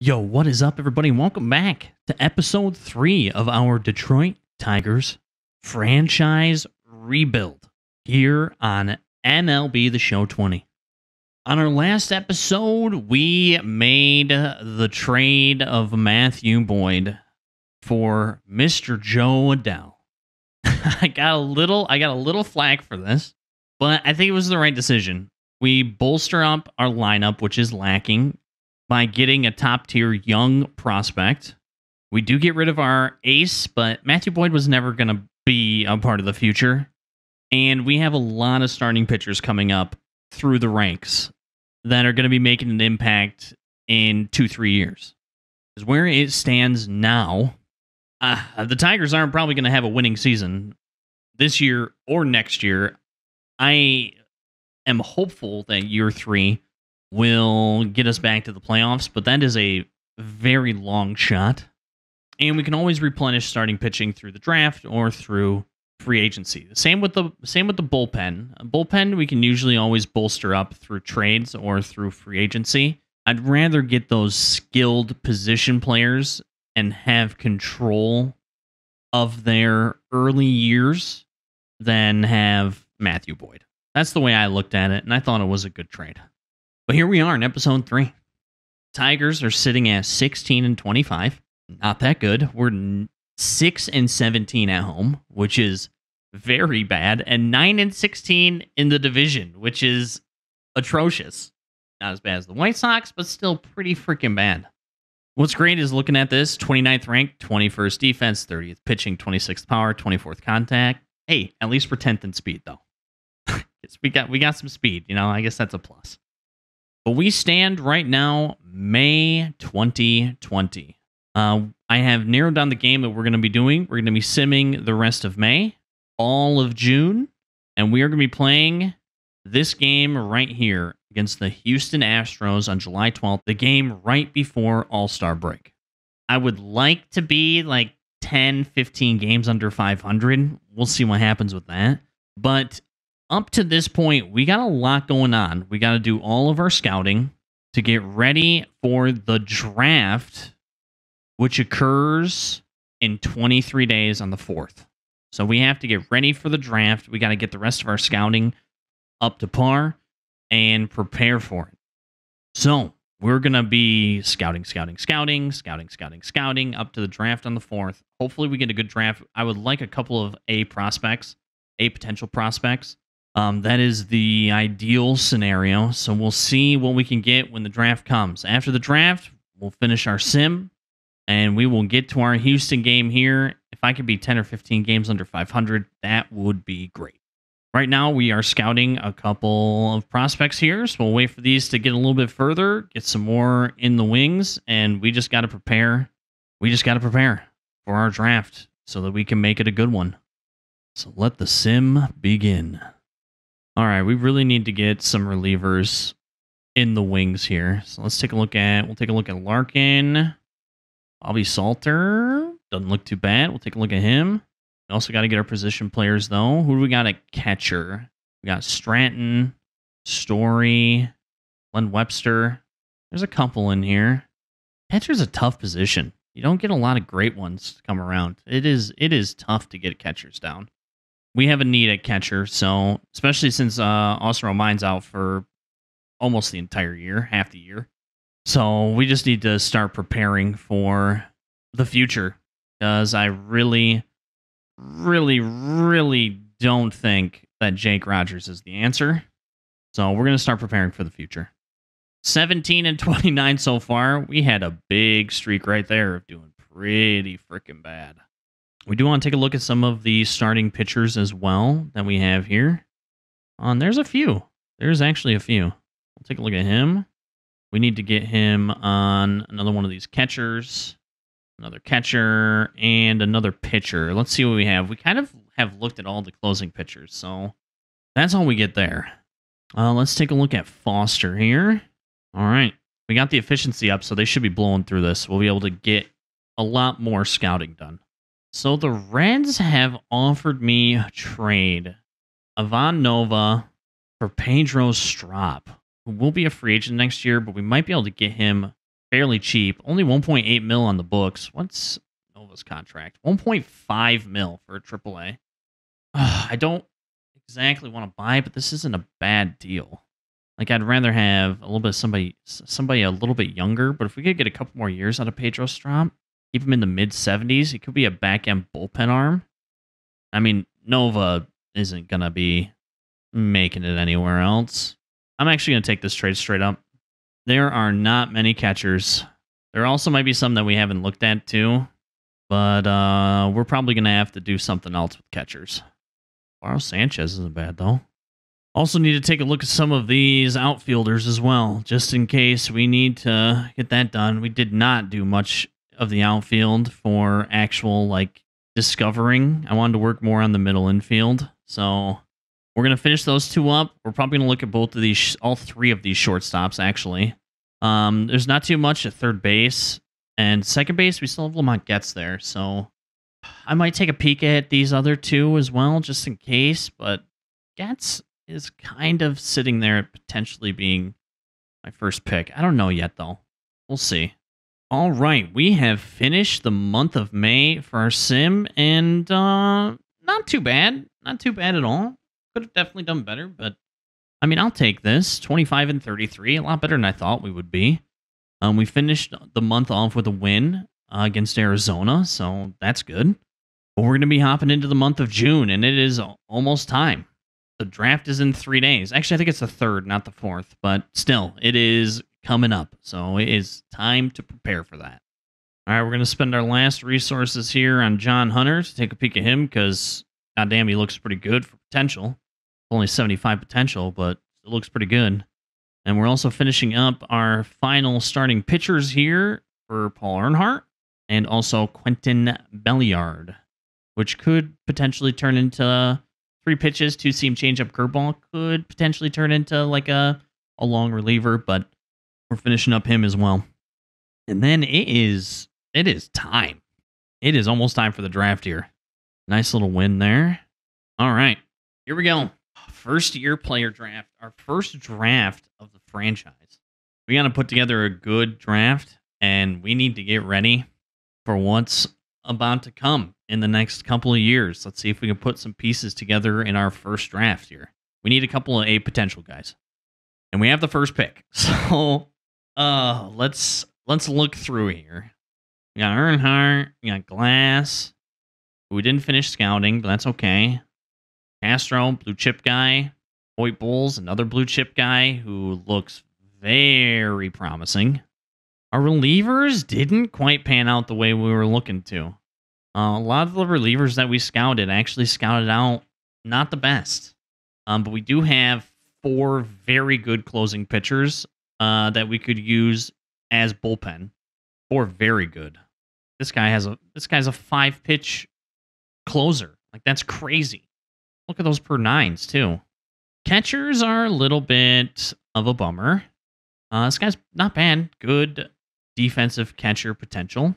Yo, what is up, everybody? Welcome back to episode 3 of our Detroit Tigers franchise rebuild here on MLB The Show 20. On our last episode, we made the trade of Matthew Boyd for Mr. Joe Adell. I got a little flack for this, but I think it was the right decision. We bolster up our lineup, which is lacking, by getting a top-tier young prospect. We do get rid of our ace, but Matthew Boyd was never going to be a part of the future. And we have a lot of starting pitchers coming up through the ranks that are going to be making an impact in 2-3 years. Because where it stands now, the Tigers aren't probably going to have a winning season this year or next year. I am hopeful that year 3 will get us back to the playoffs, but that is a very long shot. And we can always replenish starting pitching through the draft or through free agency. Same with the bullpen. A bullpen we can usually always bolster up through trades or through free agency. I'd rather get those skilled position players and have control of their early years than have Matthew Boyd. That's the way I looked at it, and I thought it was a good trade. But here we are in episode 3. Tigers are sitting at 16-25. Not that good. We're 6-17 at home, which is very bad, and 9-16 in the division, which is atrocious. Not as bad as the White Sox, but still pretty freaking bad. What's great is looking at this: 29th ranked, 21st defense, 30th pitching, 26th power, 24th contact. Hey, at least we're 10th in speed, though. we got some speed, you know. I guess that's a plus. But we stand right now, May 2020. I have narrowed down the game that we're going to be doing. We're going to be simming the rest of May, all of June, and we are going to be playing this game right here against the Houston Astros on July 12th, the game right before All-Star break. I would like to be like 10, 15 games under 500. We'll see what happens with that. But up to this point, we got a lot going on. We got to do all of our scouting to get ready for the draft, which occurs in 23 days on the 4th. So we have to get ready for the draft. We got to get the rest of our scouting up to par and prepare for it. So we're going to be scouting up to the draft on the 4th. Hopefully we get a good draft. I would like a couple of potential prospects. That is the ideal scenario, so we'll see what we can get when the draft comes. After the draft, we'll finish our sim, and we will get to our Houston game here. If I could be 10 or 15 games under 500, that would be great. Right now, we are scouting a couple of prospects here, so we'll wait for these to get a little bit further, get some more in the wings, and we just got to prepare. We just got to prepare for our draft so that we can make it a good one. So let the sim begin. All right, we really need to get some relievers in the wings here. So let's take a look at, we'll take a look at Larkin. Bobby Salter doesn't look too bad. We'll take a look at him. We also got to get our position players, though. Who do we got at catcher? We got Stratton, Story, Glenn Webster. There's a couple in here. Catcher's a tough position. You don't get a lot of great ones to come around. It is tough to get catchers down. We have a need at catcher, so especially since Austin Romine's out for almost the entire year, half the year. So we just need to start preparing for the future, because I really don't think that Jake Rogers is the answer. So we're going to start preparing for the future. 17-29 so far. We had a big streak right there of doing pretty freaking bad. We do want to take a look at some of the starting pitchers as well that we have here. There's a few. There's actually a few. We'll take a look at him. We need to get him on another one of these catchers, another catcher, and another pitcher. Let's see what we have. We kind of have looked at all the closing pitchers, so that's all we get there. Let's take a look at Foster here. All right. We got the efficiency up, so they should be blowing through this. We'll be able to get a lot more scouting done. So the Reds have offered me a trade. Ivan Nova for Pedro Strop, who will be a free agent next year, but we might be able to get him fairly cheap. Only 1.8 mil on the books. What's Nova's contract? 1.5 mil for a AAA. I don't exactly want to buy, but this isn't a bad deal. Like, I'd rather have a little bit of somebody a little bit younger, but if we could get a couple more years out of Pedro Strop, keep him in the mid-70s, he could be a back-end bullpen arm. I mean, Nova isn't going to be making it anywhere else. I'm actually going to take this trade straight up. There are not many catchers. There also might be some that we haven't looked at, too, but we're probably going to have to do something else with catchers. Barros Sanchez isn't bad, though. Also need to take a look at some of these outfielders as well, just in case we need to get that done. We did not do much of the outfield for actual, like, discovering. I wanted to work more on the middle infield, so we're going to finish those two up. We're probably going to look at both of these, all three of these shortstops, actually. There's not too much at third base, and second base, we still have Lamonte Getz there, so I might take a peek at these other two as well, just in case, but Getz is kind of sitting there at potentially being my first pick. I don't know yet, though. We'll see. All right, we have finished the month of May for our sim, and not too bad. Not too bad at all. Could have definitely done better, but I mean, I'll take this. 25 and 33, a lot better than I thought we would be. We finished the month off with a win against Arizona, so that's good. But we're going to be hopping into the month of June, and it is almost time. The draft is in 3 days. Actually, I think it's the 3rd, not the 4th, but still, it is coming up. So it is time to prepare for that. All right, we're going to spend our last resources here on John Hunter to take a peek at him because, goddamn, he looks pretty good for potential. Only 75 potential, but it looks pretty good. And we're also finishing up our final starting pitchers here for Paul Earnhardt and also Quentin Belliard, which could potentially turn into 3 pitches, 2-seam changeup, curveball, could potentially turn into like a long reliever, but we're finishing up him as well. And then it is time. It is almost time for the draft here. Nice little win there. All right, here we go. First year player draft, our first draft of the franchise. We got to put together a good draft, and we need to get ready for what's about to come in the next couple of years. Let's see if we can put some pieces together in our first draft here. We need a couple of A potential guys, and we have the first pick. So let's look through here. We got Earnhardt, we got Glass. We didn't finish scouting, but that's okay. Castro, blue chip guy. Hoyt Bulls, another blue chip guy who looks very promising. Our relievers didn't quite pan out the way we were looking to. A lot of the relievers that we scouted actually scouted out not the best. But we do have 4 very good closing pitchers that we could use as bullpen. 4 very good. This guy's a 5-pitch closer. Like, that's crazy. Look at those per 9s too. Catchers are a little bit of a bummer. This guy's not bad. Good defensive catcher potential.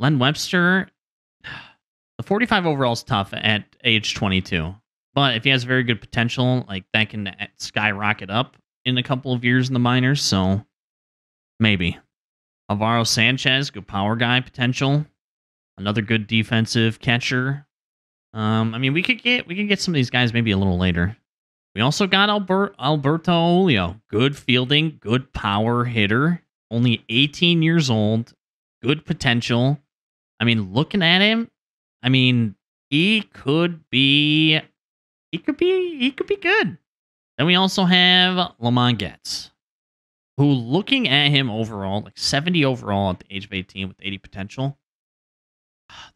Len Webster, the 45 overall is tough at age 22, but if he has very good potential, like, that can skyrocket up in a couple of years in the minors, so maybe. Alvaro Sanchez, good power guy potential. Another good defensive catcher. I mean, we could get some of these guys maybe a little later. We also got Alberto Julio. Good fielding, good power hitter. Only 18 years old. Good potential. I mean, looking at him, I mean, he could be good. Then we also have Lamonte Getz, who, looking at him overall, like 70 overall at the age of 18 with 80 potential.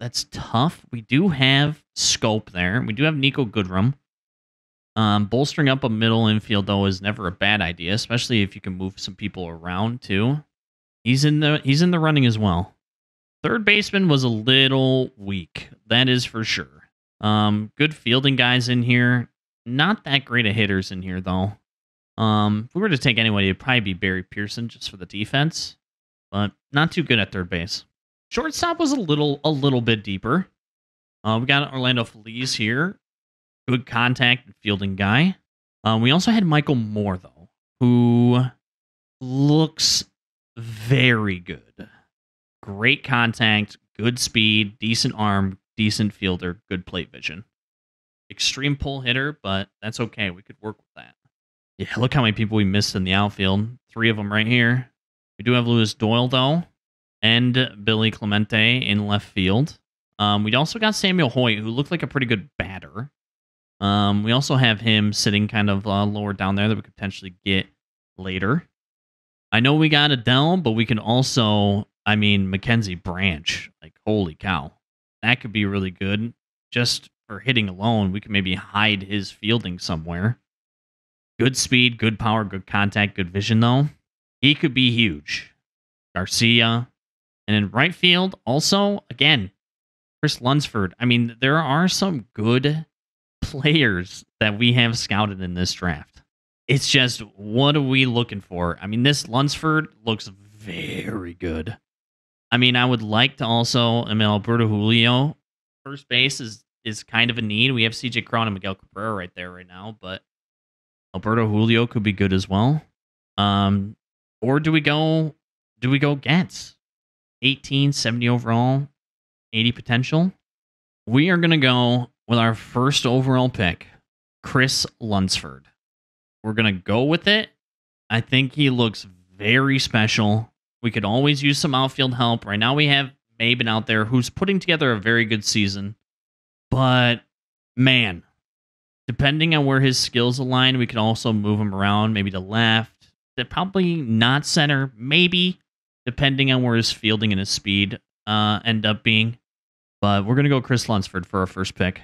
That's tough. We do have Scope there. We do have Nico Goodrum. Bolstering up a middle infield, though, is never a bad idea, especially if you can move some people around too. He's in the running as well. Third baseman was a little weak. That is for sure. Good fielding guys in here. Not that great of hitters in here, though. If we were to take anybody, it'd probably be Barry Pearson just for the defense, but not too good at third base. Shortstop was a little bit deeper. We got Orlando Feliz here. Good contact and fielding guy. We also had Michael Moore, though, who looks very good. Great contact, good speed, decent arm, decent fielder, good plate vision. Extreme pull hitter, but that's okay. We could work with that. Yeah, look how many people we missed in the outfield. 3 of them right here. We do have Lewis Doyle, though, and Billy Clemente in left field. We also got Samuel Hoyt, who looked like a pretty good batter. We also have him sitting kind of lower down there that we could potentially get later. I know we got Adell, but we can also, I mean, Mackenzie Branch. Like, holy cow. That could be really good. Just for hitting alone, we can maybe hide his fielding somewhere. Good speed, good power, good contact, good vision, though. He could be huge. Garcia. And in right field, also, again, Chris Lunsford. I mean, there are some good players that we have scouted in this draft. It's just, what are we looking for? I mean, this Lunsford looks very good. I mean, I would like to also, I mean, Alberto Julio, first base is kind of a need. We have CJ Cron and Miguel Cabrera right there right now, but Alberto Julio could be good as well. Or do we go Getz? 18, 70 overall, 80 potential. We are going to go with our first overall pick, Chris Lunsford. We're going to go with it. I think he looks very special. We could always use some outfield help. Right now we have Maybin out there, who's putting together a very good season. But, man, depending on where his skills align, we could also move him around, maybe to left. They're probably not center, maybe, depending on where his fielding and his speed end up being. But we're going to go Chris Lunsford for our first pick.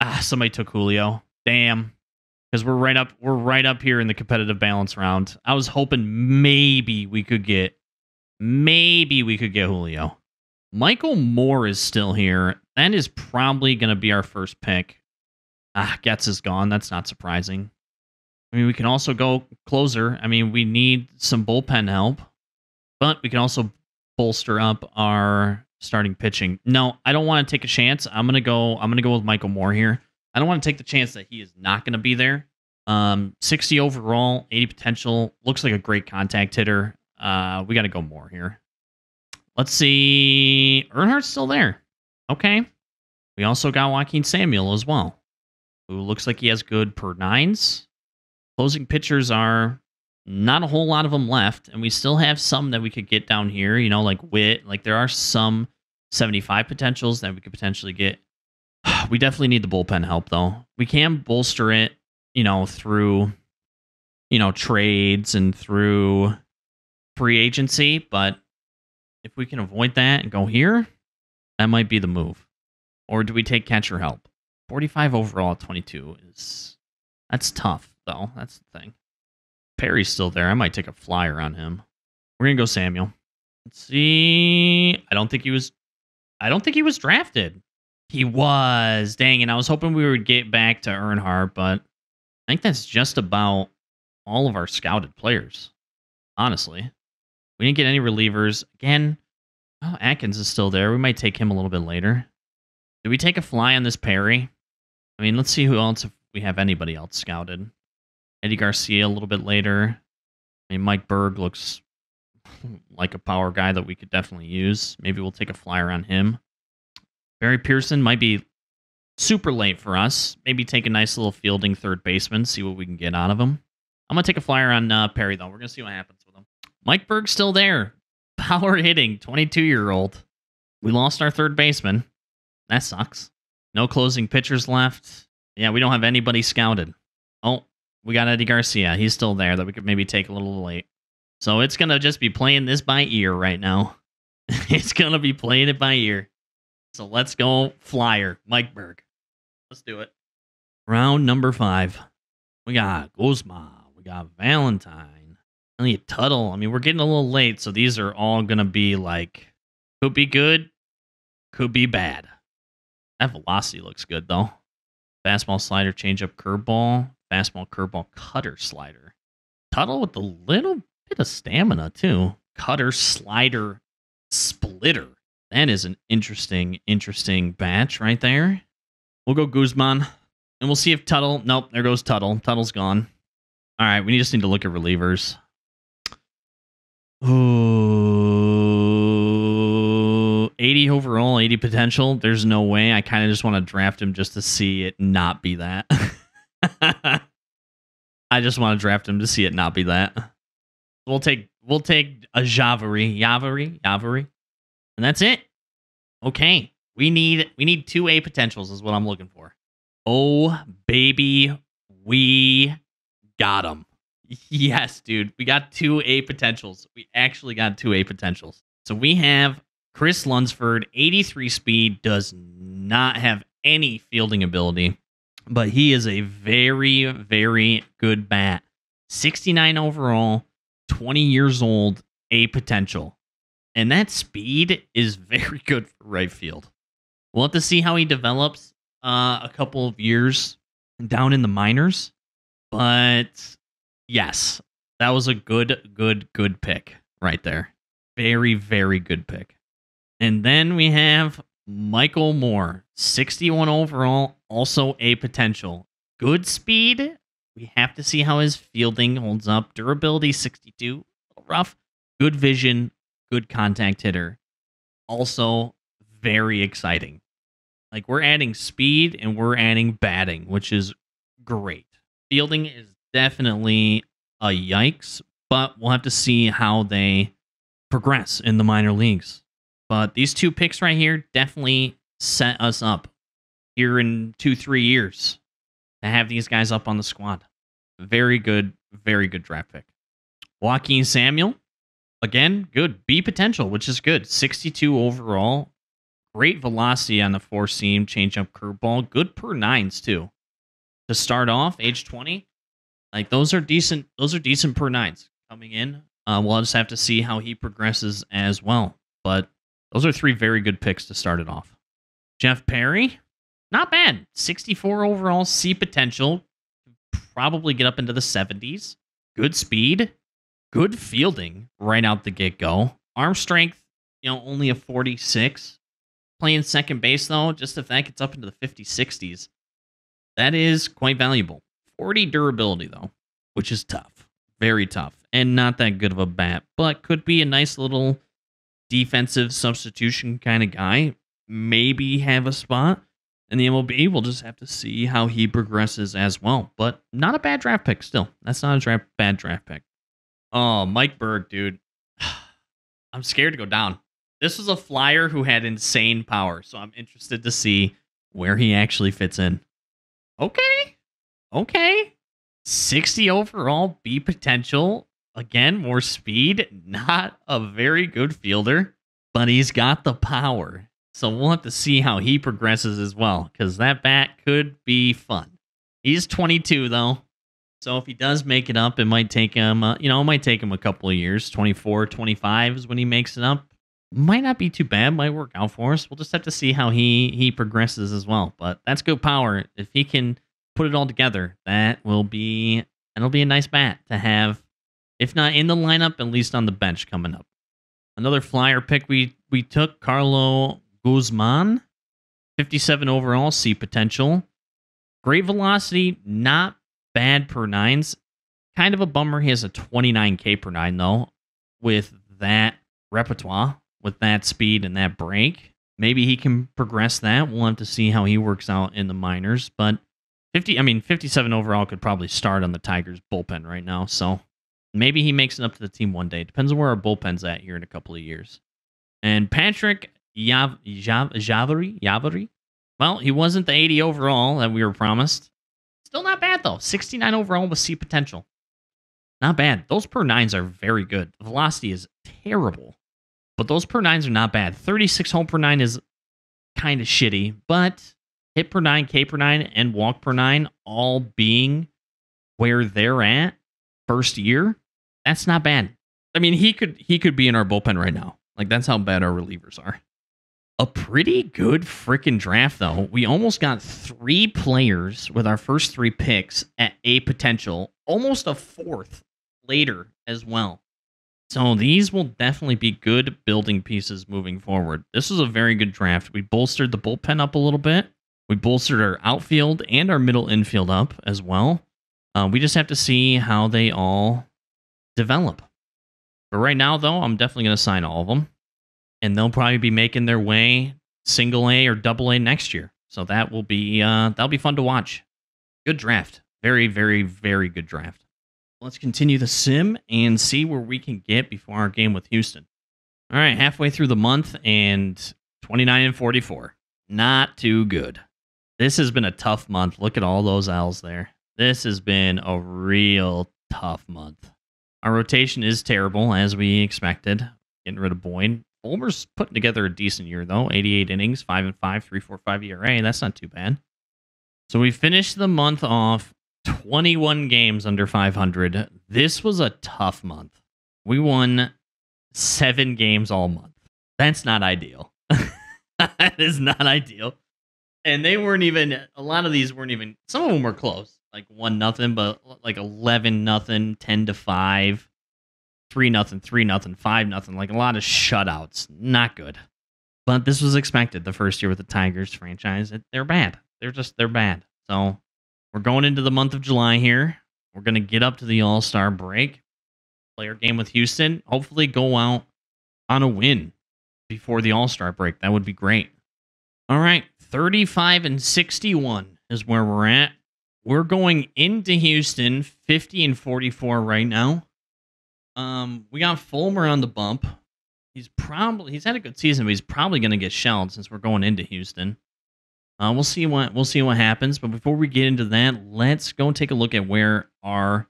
Ah, somebody took Julio. Damn. Because we're right up here in the competitive balance round. I was hoping maybe we could get Julio. Michael Moore is still here. That is probably going to be our first pick. Ah, Getz is gone. That's not surprising. I mean, we can also go closer. I mean, we need some bullpen help. But we can also bolster up our starting pitching. No, I don't want to take a chance. I'm going to go with Michael Moore here. I don't want to take the chance that he is not going to be there. 60 overall, 80 potential. Looks like a great contact hitter. We got to go Moore here. Let's see. Earnhardt's still there. Okay. We also got Joaquin Samuel as well, who looks like he has good per-9s. Closing pitchers are not a whole lot of them left, and we still have some that we could get down here, you know, like Witt. Like, there are some 75 potentials that we could potentially get. We definitely need the bullpen help, though. We can bolster it, you know, through, you know, trades and through free agency. But if we can avoid that and go here, that might be the move. Or do we take catcher help? 45 overall, 22 is... That's tough, though. That's the thing. Perry's still there. I might take a flyer on him. We're going to go Samuel. Let's see. I don't think he was drafted. He was. Dang, and I was hoping we would get back to Earnhardt, but I think that's just about all of our scouted players. Honestly. We didn't get any relievers. Again, oh, Atkins is still there. We might take him a little bit later. Did we take a fly on this Perry? I mean, let's see who else, if we have anybody else scouted. Eddie Garcia a little bit later. I mean, Mike Berg looks like a power guy that we could definitely use. Maybe we'll take a flyer on him. Barry Pearson might be super late for us. Maybe take a nice little fielding third baseman, see what we can get out of him. I'm going to take a flyer on Perry, though. We're going to see what happens with him. Mike Berg's still there. Power hitting, 22-year-old. We lost our third baseman. That sucks. No closing pitchers left. Yeah, we don't have anybody scouted. Oh, we got Eddie Garcia. He's still there that we could maybe take a little late. So it's going to just be playing this by ear right now. It's going to be playing it by ear. So let's go flyer, Mike Berg. Let's do it. Round number 5. We got Guzman. We got Valentine. Elliot Tuttle. I mean, we're getting a little late, so these are all going to be like, could be good, could be bad. That velocity looks good, though. Fastball, slider, changeup, curveball. Fastball, curveball, cutter, slider. Tuttle with a little bit of stamina, too. Cutter, slider, splitter. That is an interesting batch right there. We'll go Guzman, and we'll see if Tuttle... Nope, there goes Tuttle. Tuttle's gone. All right, we just need to look at relievers. Ooh, 80 overall, 80 potential. There's no way. I kind of just want to draft him just to see it not be that. I just want to draft him to see it not be that. We'll take a Javari, and that's it. Okay, we need 2A potentials is what I'm looking for. Oh baby, we got them. Yes, dude, we got 2A potentials. We actually got 2A potentials. So we have Chris Lunsford, 83 speed, does not have any fielding ability, but he is a very, very good bat. 69 overall, 20 years old, A potential. And that speed is very good for right field. We'll have to see how he develops a couple of years down in the minors. But yes, that was a good pick right there. Very, very good pick. And then we have Michael Moore, 61 overall, also A potential. Good speed. We have to see how his fielding holds up. Durability, 62. Rough. Good vision. Good contact hitter. Also, very exciting. Like, we're adding speed and we're adding batting, which is great. Fielding is definitely a yikes, but we'll have to see how they progress in the minor leagues. But these two picks right here definitely set us up here in 2-3 years to have these guys up on the squad. Very good draft pick. Joaquin Samuel, again, good B potential, which is good. 62 overall, great velocity on the four seam, changeup, curveball, good per nines too. To start off, age 20, like those are decent per nines coming in. We'll just have to see how he progresses as well. But those are three very good picks to start it off. Jeff Perry, not bad. 64 overall, C potential. Probably get up into the 70s. Good speed. Good fielding right out the get-go. Arm strength, you know, only a 46. Playing second base, though, just if that gets up into the 50s, 60s, that is quite valuable. 40 durability, though, which is tough. Very tough. And not that good of a bat, but could be a nice little defensive substitution kind of guy, maybe have a spot in the MLB. We'll just have to see how he progresses as well. But not a bad draft pick still. That's not a bad draft pick. Oh, Mike Berg, dude. I'm scared to go down. This was a flyer who had insane power, so I'm interested to see where he actually fits in. Okay. 60 overall, B potential. Again, more speed, not a very good fielder, but he's got the power. So we'll have to see how he progresses as well, because that bat could be fun. He's 22, though. So if he does make it up, it might take him, a couple of years. 24, 25 is when he makes it up. Might not be too bad. Might work out for us. We'll just have to see how he progresses as well. But that's good power. If he can put it all together, that'll be a nice bat to have. If not in the lineup, at least on the bench coming up. Another flyer pick we took, Carlos Guzman, 57 overall, C potential. Great velocity, not bad per nines. Kind of a bummer he has a 29K per nine, though, with that repertoire, with that speed and that break. Maybe he can progress that. We'll have to see how he works out in the minors. But 57 overall could probably start on the Tigers bullpen right now, so maybe he makes it up to the team one day. Depends on where our bullpen's at here in a couple of years. And Patrick Javari. Well, he wasn't the 80 overall that we were promised. Still not bad, though. 69 overall with C potential. Not bad. Those per nines are very good. The velocity is terrible, but those per nines are not bad. 36 home per nine is kind of shitty, but hit per nine, K per nine, and walk per nine all being where they're at first year. That's not bad. I mean, he could be in our bullpen right now. Like, that's how bad our relievers are. A pretty good freaking draft, though. We almost got 3 players with our first 3 picks at A potential. Almost a 4th later as well. So these will definitely be good building pieces moving forward. This was a very good draft. We bolstered the bullpen up a little bit. We bolstered our outfield and our middle infield up as well. We just have to see how they all develop. But right now, though, I'm definitely going to sign all of them. And they'll probably be making their way single A or double A next year. So that will be that'll be fun to watch. Good draft. Very, very, very good draft. Let's continue the sim and see where we can get before our game with Houston. All right, halfway through the month and 29-44. Not too good. This has been a tough month. Look at all those L's there. This has been a real tough month. Our rotation is terrible, as we expected. Getting rid of Boyd. Fulmer's putting together a decent year, though. 88 innings, 5-5, 3.45 ERA. That's not too bad. So we finished the month off 21 games under 500. This was a tough month. We won 7 games all month. That's not ideal. That is not ideal. And they weren't even, a lot of these weren't even, some of them were close. Like 1-0, but like 11-0, 10-5, 3-0, 5-0. Like a lot of shutouts. Not good. But this was expected the first year with the Tigers franchise. They're bad. They're bad. So we're going into the month of July here. We're going to get up to the All-Star break. Play our game with Houston. Hopefully go out on a win before the All-Star break. That would be great. All right. 35-61 is where we're at. We're going into Houston 50-44 right now. We got Fulmer on the bump. He's had a good season, but he's probably going to get shelled since we're going into Houston. We'll see what happens. But before we get into that, let's go take a look at where our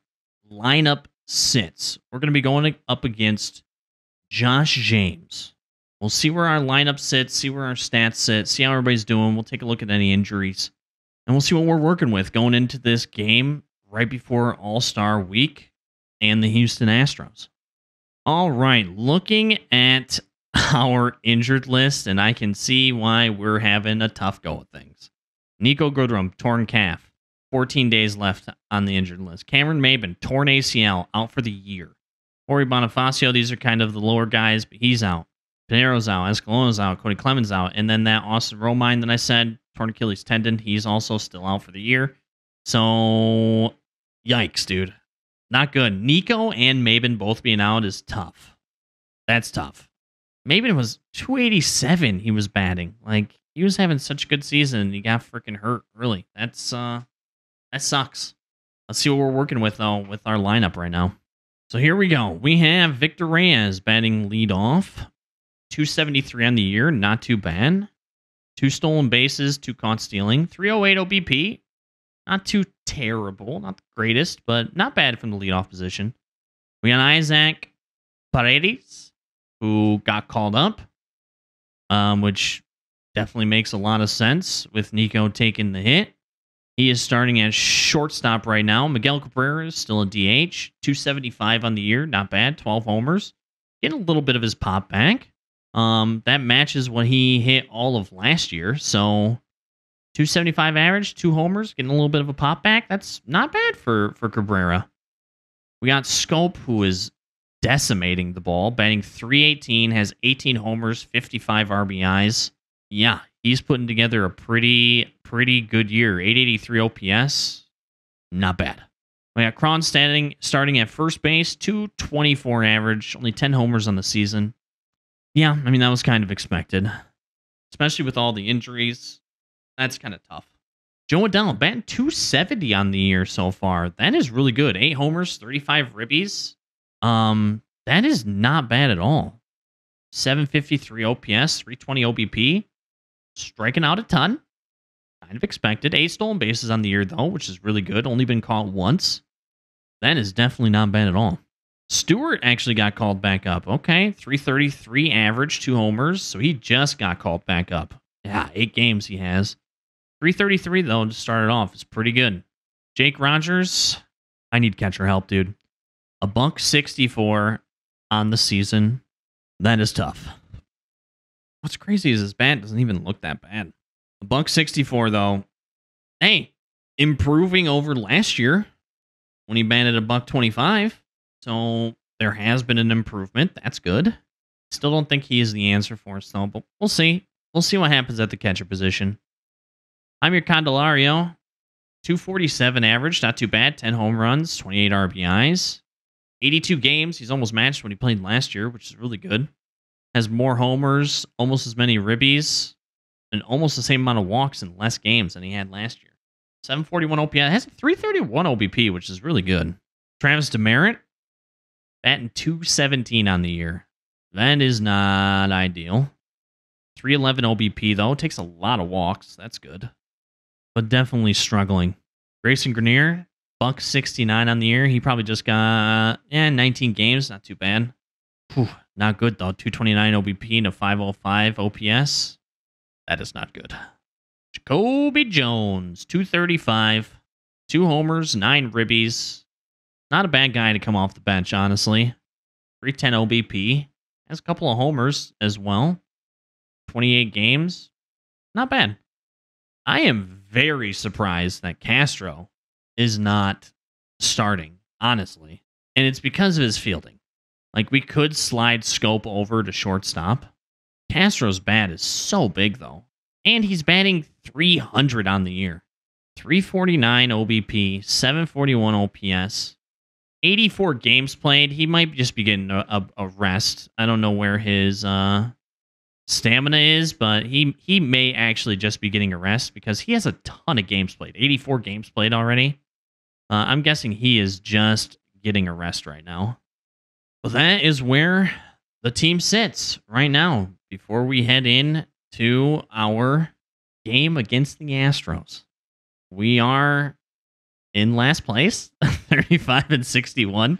lineup sits. We're going to be going up against Josh James. We'll see where our lineup sits, see where our stats sit, see how everybody's doing. We'll take a look at any injuries, and we'll see what we're working with going into this game right before All-Star Week and the Houston Astros. All right, looking at our injured list, and I can see why we're having a tough go of things. Nico Goodrum, torn calf, 14 days left on the injured list. Cameron Maybin, torn ACL, out for the year. Corey Bonifacio, these are kind of the lower guys, but he's out. Pinero's out, Escalona's out, Cody Clemens out, and then that Austin Romine that I said, torn Achilles tendon, he's also still out for the year. So, yikes, dude. Not good. Nico and Maybin both being out is tough. That's tough. Maybin was 287 he was batting. Like, he was having such a good season, and he got freaking hurt early. That sucks. Let's see what we're working with, though, with our lineup right now. So here we go. We have Victor Reyes batting leadoff. 273 on the year, not too bad. 2 stolen bases, 2 caught stealing, 308 OBP. Not too terrible, not the greatest, but not bad from the leadoff position. We got Isaac Paredes, who got called up, which definitely makes a lot of sense with Nico taking the hit. He is starting at shortstop right now. Miguel Cabrera is still a DH, 275 on the year, not bad, 12 homers. Getting a little bit of his pop back. That matches what he hit all of last year. So 275 average, 2 homers, getting a little bit of a pop back. That's not bad for Cabrera. We got Scope, who is decimating the ball, batting 318, has 18 homers, 55 RBIs. Yeah, he's putting together a pretty good year. 883 OPS, not bad. We got Cron starting at first base, 224 average, only 10 homers on the season. Yeah, I mean, that was kind of expected, especially with all the injuries. That's kind of tough. Joe Adell batting 270 on the year so far. That is really good. 8 homers, 35 ribbies. That is not bad at all. 753 OPS, 320 OBP. Striking out a ton. Kind of expected. 8 stolen bases on the year, though, which is really good. Only been caught once. That is definitely not bad at all. Stewart actually got called back up. Okay, 333 average, 2 homers. So he just got called back up. Yeah, 8 games he has. 333, though, to start it off. It's pretty good. Jake Rogers, I need catcher help, dude. A buck 64 on the season. That is tough. What's crazy is his bat doesn't even look that bad. A buck 64, though. Hey, improving over last year when he batted a buck 25. So there has been an improvement. That's good. Still don't think he is the answer for us, though, but we'll see. We'll see what happens at the catcher position. I'm your Candelario. 247 average, not too bad. 10 home runs, 28 RBIs. 82 games. He's almost matched when he played last year, which is really good. Has more homers, almost as many ribbies, and almost the same amount of walks in less games than he had last year. 741 OPS. Has a 331 OBP, which is really good. Travis Demerit, batting 217 on the year. That is not ideal. 311 OBP, though. Takes a lot of walks. That's good. But definitely struggling. Grayson Grenier, $169 on the year. He probably just got 19 games. Not too bad. Whew, not good, though. 229 OBP and a 505 OPS. That is not good. Jacoby Jones, 235. 2 homers, 9 ribbies. Not a bad guy to come off the bench, honestly. 310 OBP. Has a couple of homers as well. 28 games. Not bad. I am very surprised that Castro is not starting, honestly. And it's because of his fielding. Like, we could slide Scope over to shortstop. Castro's bat is so big, though. And he's batting 300 on the year. 349 OBP, 741 OPS. 84 games played. He might just be getting a rest. I don't know where his stamina is, but he may actually just be getting a rest because he has a ton of games played. 84 games played already. I'm guessing he is just getting a rest right now. Well, that is where the team sits right now before we head in to our game against the Astros. We are in last place, 35-61,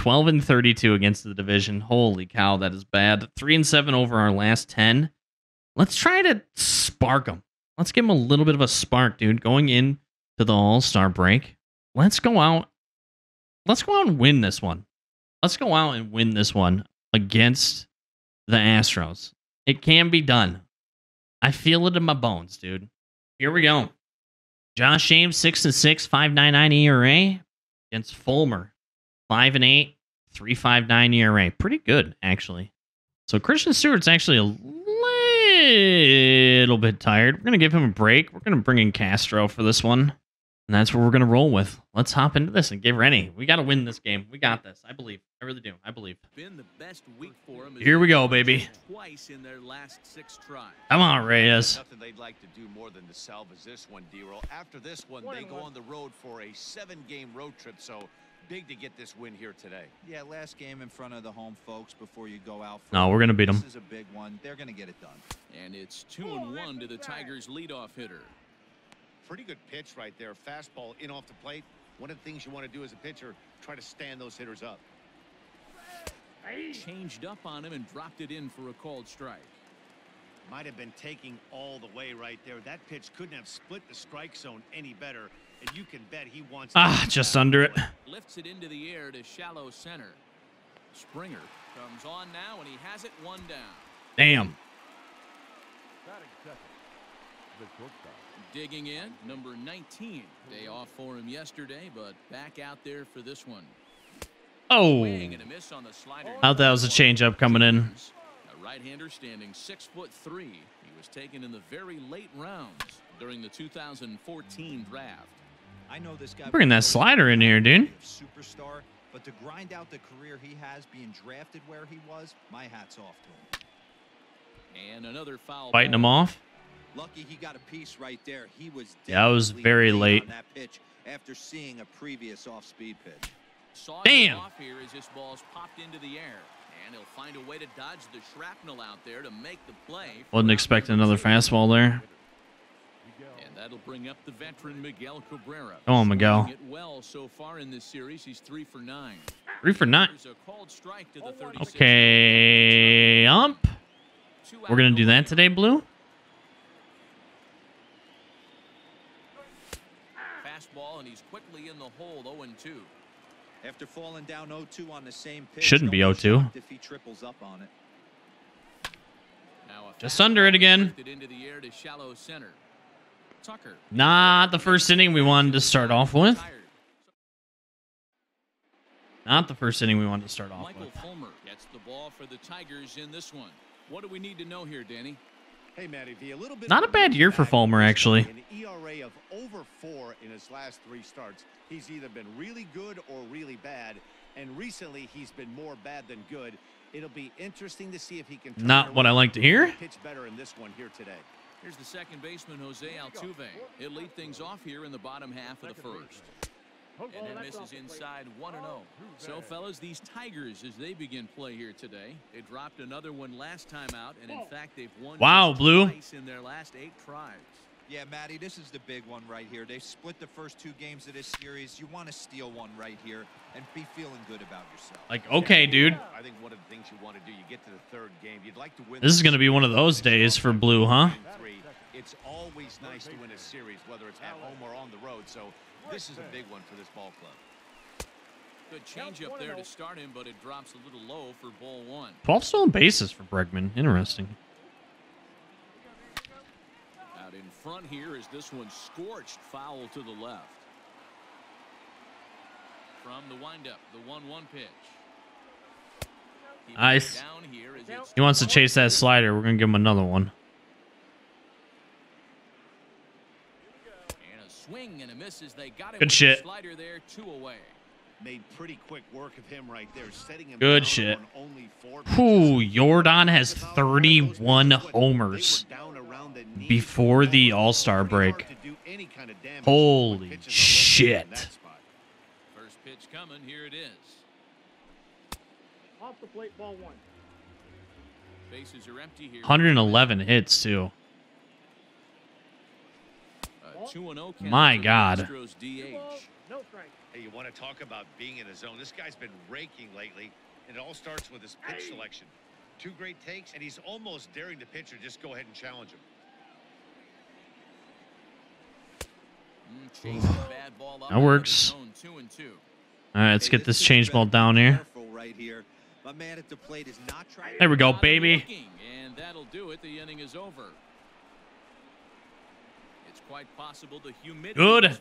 12-32 against the division. Holy cow, that is bad. 3-7 over our last 10. Let's try to spark them. Let's give them a little bit of a spark, dude. Going in to the All-Star break, let's go out. Let's go out and win this one. Let's go out and win this one against the Astros. It can be done. I feel it in my bones, dude. Here we go. Josh James, 6-6, 5.99 ERA against Fulmer, 5-8, 3.59 ERA. Pretty good, actually. So Christian Stewart's actually a little bit tired. We're going to give him a break. We're going to bring in Castro for this one, and that's what we're going to roll with. Let's hop into this and get ready. We got to win this game. We got this. I believe. I really do. I believe. Here we go, baby. Twice in their last 6 tries. Come on, Reyes. Nothing they'd like to do more than to salvage this one, D-roll. After this one, they go on the road for a 7-game road trip, so big to get this win here today. Yeah, last game in front of the home folks before you go out. No, we're going to beat them. This is a big one. They're going to get it done. And it's 2-1 to the Tigers' leadoff hitter. Pretty good pitch right there. Fastball in off the plate. One of the things you want to do as a pitcher, try to stand those hitters up. Changed up on him and dropped it in for a called strike. Might have been taking all the way right there. That pitch couldn't have split the strike zone any better, and you can bet he wants just under it. Lifts it into the air to shallow center. Springer comes on now, and he has it 1 down. Damn. Digging in, number 19. Day off for him yesterday, but back out there for this one. Oh, how that was a changeup coming in. A right-hander standing 6'3". He was taken in the very late rounds during the 2014 draft. I know this guy. Bring that slider in here, dude. Superstar, but to grind out the career he has, being drafted where he was, my hat's off to him. And another foul. Biting him off. Lucky he got a piece right there. He was. Yeah, I was very late on that pitch after seeing a previous off-speed pitch. Damn. Off here as his ball's popped into the air, and he'll find a way to dodge the shrapnel out there to make the play. Wasn't expecting another fastball there. And that'll bring up the veteran Miguel Cabrera. Oh, Miguel. Well, so far in this series, he's 3 for 9. 3 for 9. Okay, ump. We're gonna do that today, Blue. Fastball, and he's quickly in the hole. 0-2. After falling down 0-2 on the same pitch, shouldn't be 0-2. If he triples up on it. Now just under it again. Into the air to shallow center. Tucker. Not the first inning we wanted to start off with. Not the first inning we wanted to start off with. Michael Fulmer gets the ball for the Tigers in this one. What do we need to know here, Danny? Hey, Matty, a little bit. Not a bad year for Fulmer, actually. An ERA of over 4 in his last 3 starts. He's either been really good or really bad, and recently he's been more bad than good. It'll be interesting to see if he can. Not what I like to hear. Pitch better in this one here today. Here's the second baseman, Jose Altuve. He'll lead things off here in the bottom half of the first. And then misses inside 1-0. So, fellas, these Tigers, as they begin play here today, they dropped another one last time out, and in fact, they've won twice in their last 8 tries. Yeah, Matty, this is the big one right here. They've split the first 2 games of this series. You want to steal one right here and be feeling good about yourself. Like, okay, dude. I think one of the things you want to do, you get to the 3rd game, you'd like to win. This is going to be one of those days for Blue, huh? It's always nice to win a series, whether it's at home or on the road, so this is a big one for this ball club. Good change up there to start him, but it drops a little low for ball one. 12 stolen bases for Bregman. Interesting. Out in front here is this one scorched foul to the left. From the windup, the 1-1 pitch. Nice. He wants to chase that slider. We're going to give him another one. Swing and a miss as they got him. Good shit. Slider there, 2 away. Made pretty quick work of him right there, setting him. Good shit. Ooh, Yordan has 31 homers before the All-Star break. Holy shit. First pitch coming, here it is. Off the plate, ball one. Bases are empty here. 111 hits too. 2-0. My God. Astros DH. Hey, you want to talk about being in a zone? This guy's been raking lately, and it all starts with his pitch selection. 2 great takes, and he's almost daring the pitcher. Just go ahead and challenge him. That works. All right, let's get this change ball down here. There we go, baby. And that'll do it. The inning is over. Quite possible the humidity. Good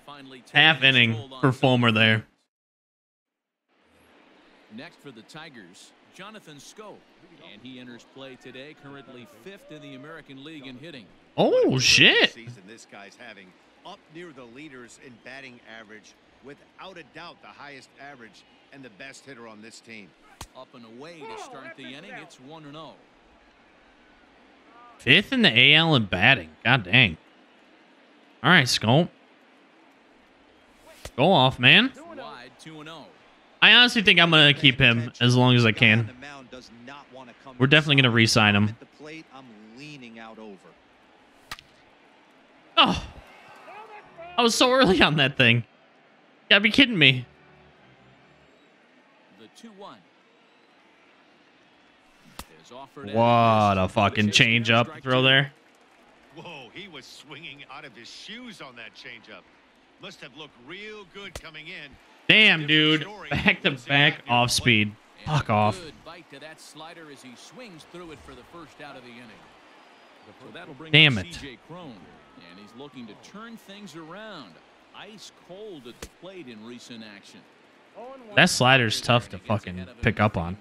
half inning for Fulmer there. Next for the Tigers, Jonathan Scope, and he enters play today, currently 5th in the American League in hitting. Oh shit! Season this guy's having, up near the leaders in batting average, without a doubt the highest average and the best hitter on this team. Up and away to start the inning. It's 1-0. 5th in the AL in batting. God dang. All right, Scope. Go off, man. I honestly think I'm going to keep him as long as I can. We're definitely going to re-sign him. Oh, I was so early on that thing. You gotta be kidding me. What a fucking change up throw there. Whoa, he was swinging out of his shoes on that changeup. Must have looked real good coming in. Damn, dude. Back to back off speed. Fuck off. Good bite to that slider as he swings through it for the first out of the inning. So that'll bring in CJ Cron, and he's looking to turn things around. Ice cold at the plate in recent action. That slider's tough to fucking pick up on.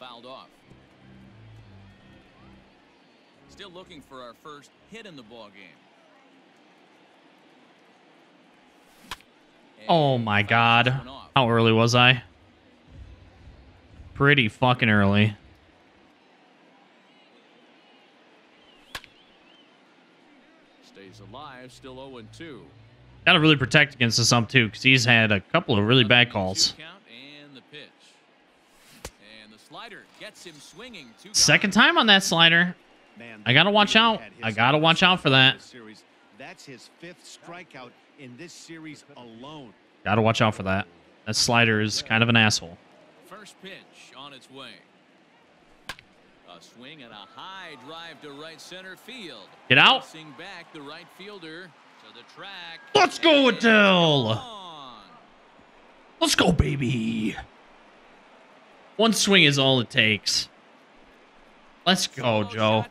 Fouled off. Still looking for our first hit in the ball game. And oh my God. How early was I? Pretty fucking early. Stays alive, still 0-2. Gotta really protect against this ump too, because he's had a couple of really bad calls. Slider gets him swinging. 2nd time on that slider. Man, I gotta watch out. I gotta watch out for that. That's his 5th strikeout in this series alone. Gotta watch out for that. That slider is kind of an asshole. First pitch on its way. A swing and a high drive to right center field. Get out. Back the right fielder to the track. Let's go, Adell. Let's go, baby. One swing is all it takes. Let's go, Joe.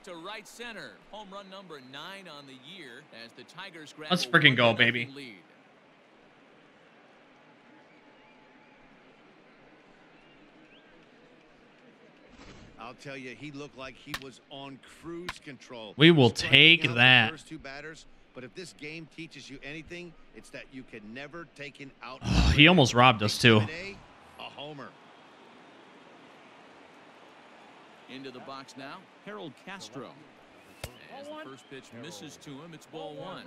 Let's freaking go, baby. I'll tell you, he looked like he was on cruise control. We will take that. But if this game teaches you anything, it's that you can never take an out. Oh, he almost robbed us too. A homer. Into the box now, Harold Castro. As the first pitch misses to him, it's ball one.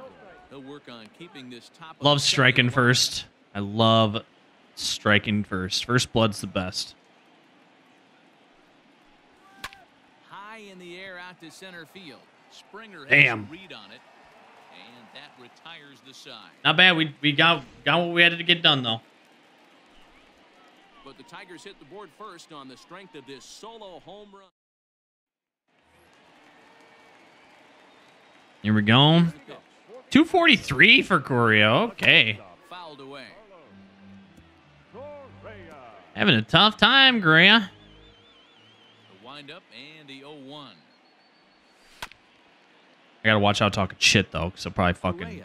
He'll work on keeping this top. Love striking first. I love striking first. First blood's the best. High in the air out to center field. Springer has a read on it. And that retires the side. Not bad. We got what we had to get done, though. But the Tigers hit the board first on the strength of this solo home run. Here we go. 243 for Correa. Okay. Fouled away. Having a tough time, Correa. The windup and the 0-1. I gotta watch out talking shit though, because I'll probably fucking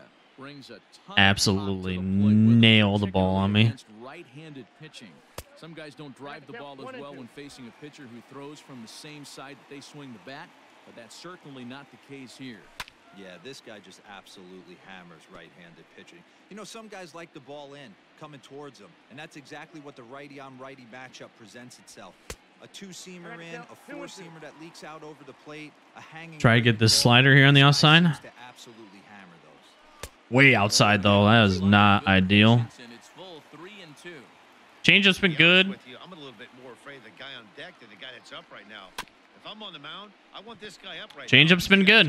absolutely nail the ball on me. Right-handed pitching. Some guys don't drive the ball as well when facing a pitcher who throws from the same side that they swing the bat, but that's certainly not the case here. Yeah, this guy just absolutely hammers right-handed pitching. You know, some guys like the ball in, coming towards them, and that's exactly what the righty-on-righty matchup presents itself. A two-seamer in, a four-seamer that leaks out over the plate, a hanging... Try to get this slider here on the outside. Absolutely hammer those. Way outside, though. That is not ideal. Changeup's been good. I'm a little bit more afraid of the guy on deck than the guy that's up right now. If I'm on the mound, I want this guy up right now. Changeup's been good.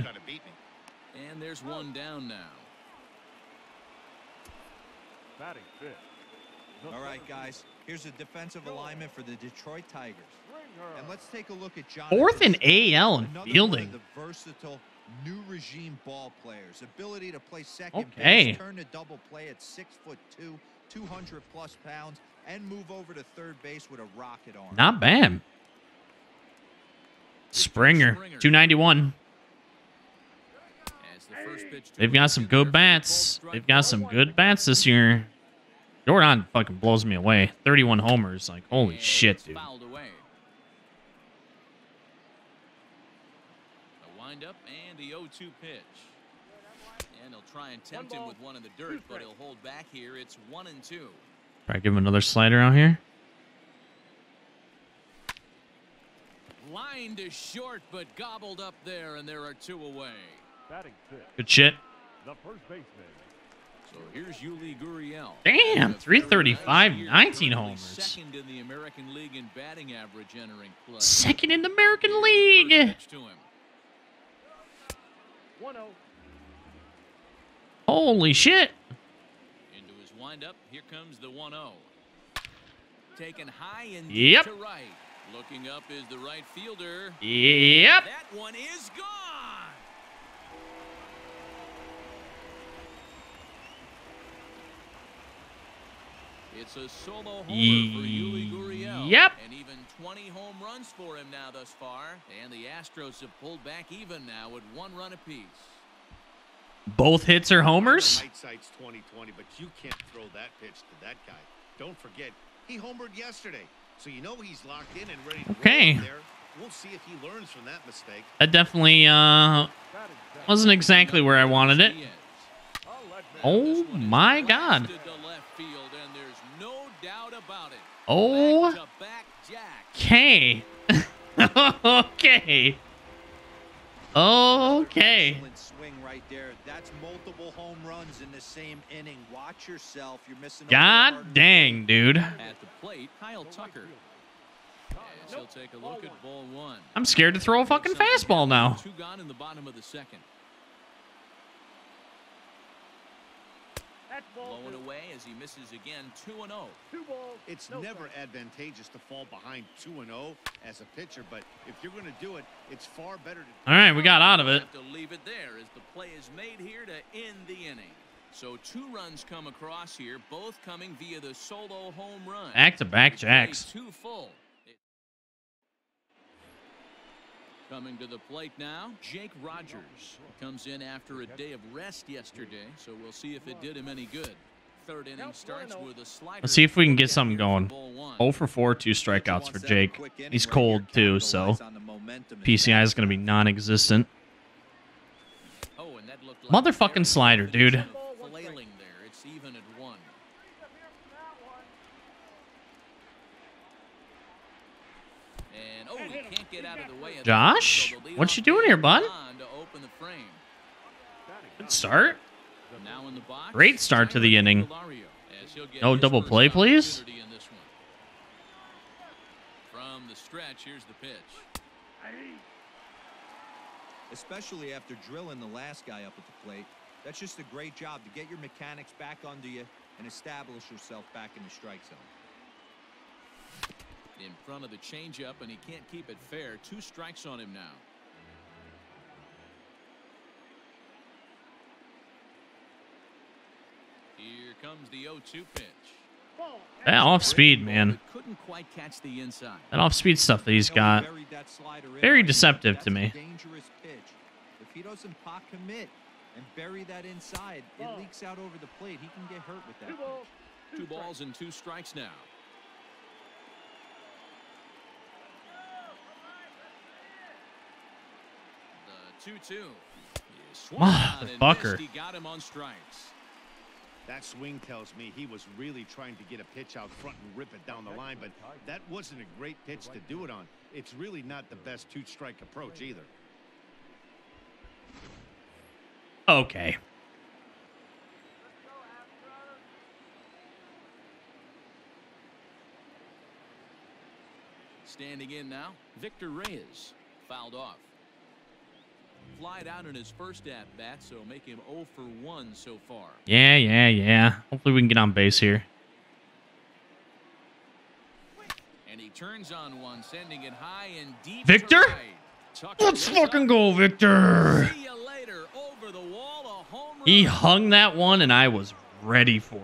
And there's one down now. Batting fifth. All right, guys. Here's a defensive alignment for the Detroit Tigers. And let's take a look at John. Fourth and AL and fielding. The versatile new regime ball players. Ability to play second base, turn to double play at 6'2", 200+ pounds, and move over to third base with a rocket arm. Not bad. Springer, 291. They've got some good bats. They've got some good bats this year. Yordan fucking blows me away. 31 homers. Like, holy shit, dude. A windup and the 0-2 pitch. And he'll try and tempt him with one in the dirt, but he'll hold back here. It's 1-2. Try to give him another slider out here. Line to short, but gobbled up there, and there are two away. Good shit. The first baseman. So here's Yuli Gurriel. Damn, 335, 19 homers. Second in the American League in batting average entering play. Second in the American League. Holy shit. Into his windup, here comes the 1-0. Taken high and to right. Looking up is the right fielder. Yep. That one is gone. It's a solo homer for Yuli Gurriel. Yep. And even 20 home runs for him now thus far. And the Astros have pulled back even now with one run apiece. Both hits are homers? Right side's 20-20, but you can't throw that pitch to that guy. Don't forget, he homered yesterday. So you know he's locked in and ready to roll there. We'll see if he learns from that mistake. That definitely wasn't exactly where I wanted it. Oh, my God. Oh, okay. Okay. Okay. Excellent swing right there. That's multiple home runs in the same inning. Watch yourself. You're missing. God dang, dude. At the plate, Kyle Tucker. As he'll take a look at ball one. I'm scared to throw a fucking fastball now. Two gone in the bottom of the second. Blowing away as he misses again. 2-0. It's never advantageous to fall behind 2-0 as a pitcher, but if you're going to do it, it's far better to. All right, we got out of it. To leave it there as the play is made here to end the inning. So two runs come across here, both coming via the solo home run. Back to back jacks. Two full. Coming to the plate now, Jake Rogers comes in after a day of rest yesterday, so we'll see if it did him any good. Third inning starts with a slider. Let's see if we can get something going. 0 for 4, 2 strikeouts for Jake. He's cold too, so PCI is going to be non-existent. Oh, and that looked Motherfucking slider, dude. Josh, what you doing here, bud? Good start. Great start to the inning. No double play, please. From the stretch, here's the pitch. Especially after drilling the last guy up at the plate, that's just a great job to get your mechanics back under you and establish yourself back in the strike zone. In front of the changeup, and he can't keep it fair. 2 strikes on him now. Here comes the 0-2 pitch. That off-speed, man. Couldn't quite catch the inside. That off-speed stuff that he's got. Very deceptive to me. Dangerous pitch. If he doesn't pop commit and bury that inside, it leaks out over the plate. He can get hurt with that. 2 balls and 2 strikes now. The 2-2. Motherfucker. He got him on strikes. That swing tells me he was really trying to get a pitch out front and rip it down the line, but that wasn't a great pitch to do it on. It's really not the best 2-strike approach either. Okay. Standing in now, Victor Reyes fouled off. Flied out in his first at-bat, so make him 0 for 1 so far. Yeah. Hopefully we can get on base here. And he turns on one, sending it high and deep. Victor? Right. Let's fucking go, Victor. See you later. Over the wall, a home run. He hung that one, and I was ready for it.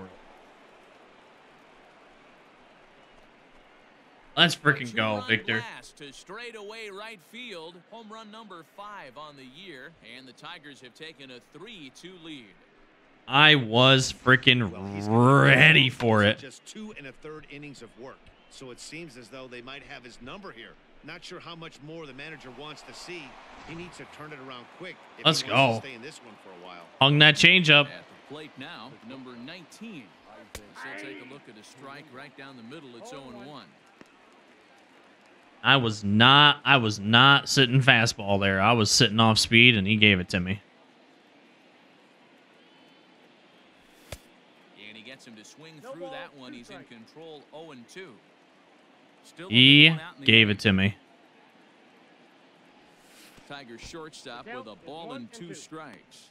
Let's freaking go, Victor. To straightaway right field, home run number 5 on the year, and the Tigers have taken a 3-2 lead. I was freaking ready for it. Just 2 1/3 innings of work, so it seems as though they might have his number here. Not sure how much more the manager wants to see. He needs to turn it around quick. Let's go. Stay in this one for a while. Hung that changeup. At the plate now, number 19. So take a look at a strike right down the middle. It's 0-1. I was not sitting fastball there. I was sitting off speed, and he gave it to me. And he gets him to swing through that one. He's in control. 0-2. Still he gave it to me. Tiger shortstop with a ball and 2 strikes.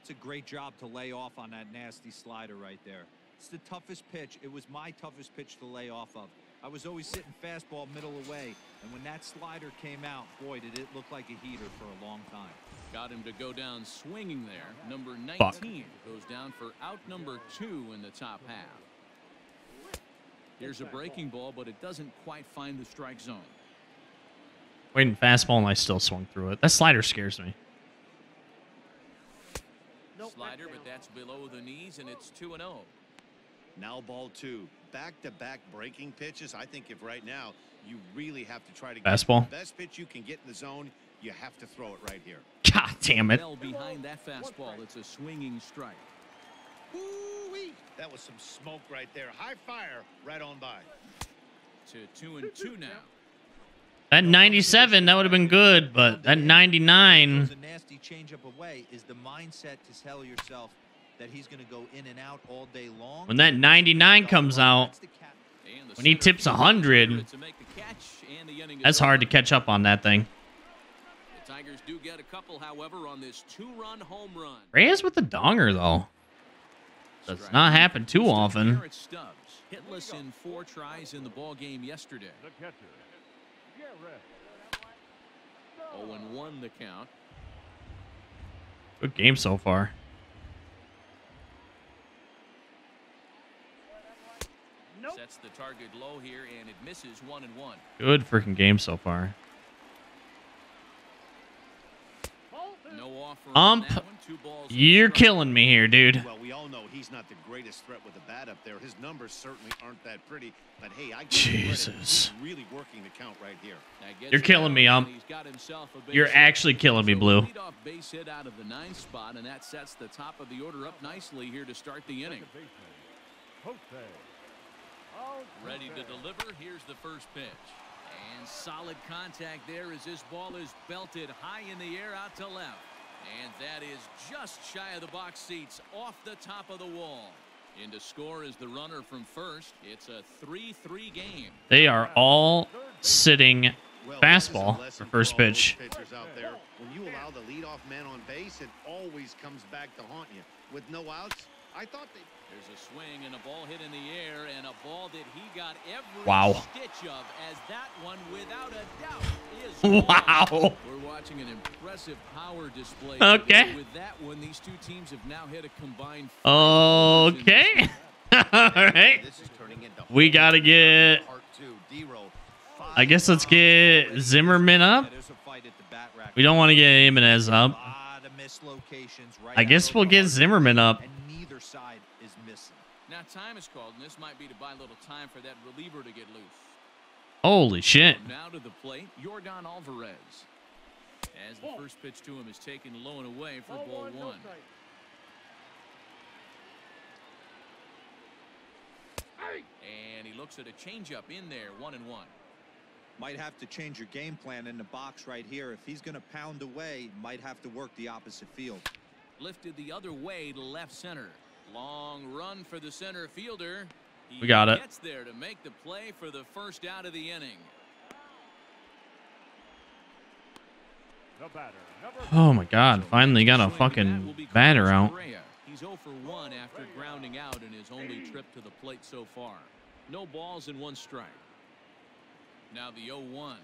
It's a great job to lay off on that nasty slider right there. It's the toughest pitch. It was my toughest pitch to lay off of. I was always sitting fastball middle away, and when that slider came out, boy, did it look like a heater for a long time. Got him to go down swinging there. Number 19 goes down for out number 2 in the top half. Here's a breaking ball, but it doesn't quite find the strike zone. Waiting fastball, and I still swung through it. That slider scares me. Slider, but that's below the knees, and it's 2-0. Now ball 2. Back-to-back breaking pitches. I think if right now you really have to try to get the best pitch you can get in the zone, you have to throw it right here. God damn it. Well behind that fastball, it's a swinging strike. Woo-wee. That was some smoke right there. High fire right on by. To 2-2 now. That 97, that would have been good, but that 99. The nasty changeup away is the mindset to tell yourself that he's going to go in and out all day long. When that 99 comes out, when he tips 100, that's hard to catch up on that thing. The Tigers do get a couple, however, on this 2-run home run. Reyes with the donger, though. Does not happen too often. Garrett Stubbs, hitless in 4 tries in the ballgame yesterday. 0-1 the count. Good game so far. Sets the target low here, and it misses 1-1. Good freaking game so far. No Ump, you're killing me here, dude. Well, we all know he's not the greatest threat with the bat up there. His numbers certainly aren't that pretty, but hey, I Jesus. Really working the count right here. You're killing me, Ump. You're actually killing me, Blue. Base hit out of the ninth spot, and that sets the top of the order up nicely here to start the inning. Ready to deliver. Here's the first pitch. And solid contact there as this ball is belted high in the air out to left. And that is just shy of the box seats, off the top of the wall. In to score is the runner from first. It's a 3-3 game. They are all sitting fastball for first pitch. Out there. When you allow the leadoff man on base, it always comes back to haunt you. With no outs, I thought there's a swing and a ball hit in the air, and a ball that he got every stitch of, as that one without a doubt is We're watching an impressive power display. Okay. With that one, these two teams have now hit a combined All right. We got to get I guess let's get Zimmerman up. We don't want to get Jimenez up. I guess we'll get Zimmerman up. Side is missing. Now time is called, and this might be to buy a little time for that reliever to get loose. Holy shit. Now to the plate, Yordan Alvarez. As the first pitch to him is taken low and away for ball one. And he looks at a changeup in there, 1-1. Might have to change your game plan in the box right here. If he's going to pound away, might have to work the opposite field. Lifted the other way to left center. Long run for the center fielder. We got it. Gets there to make the play for the first out of the inning. The batter, oh my God! Finally got a fucking batter out. He's 0 for 1 after grounding out in his only trip to the plate so far. No balls and one strike. Now the 0-1.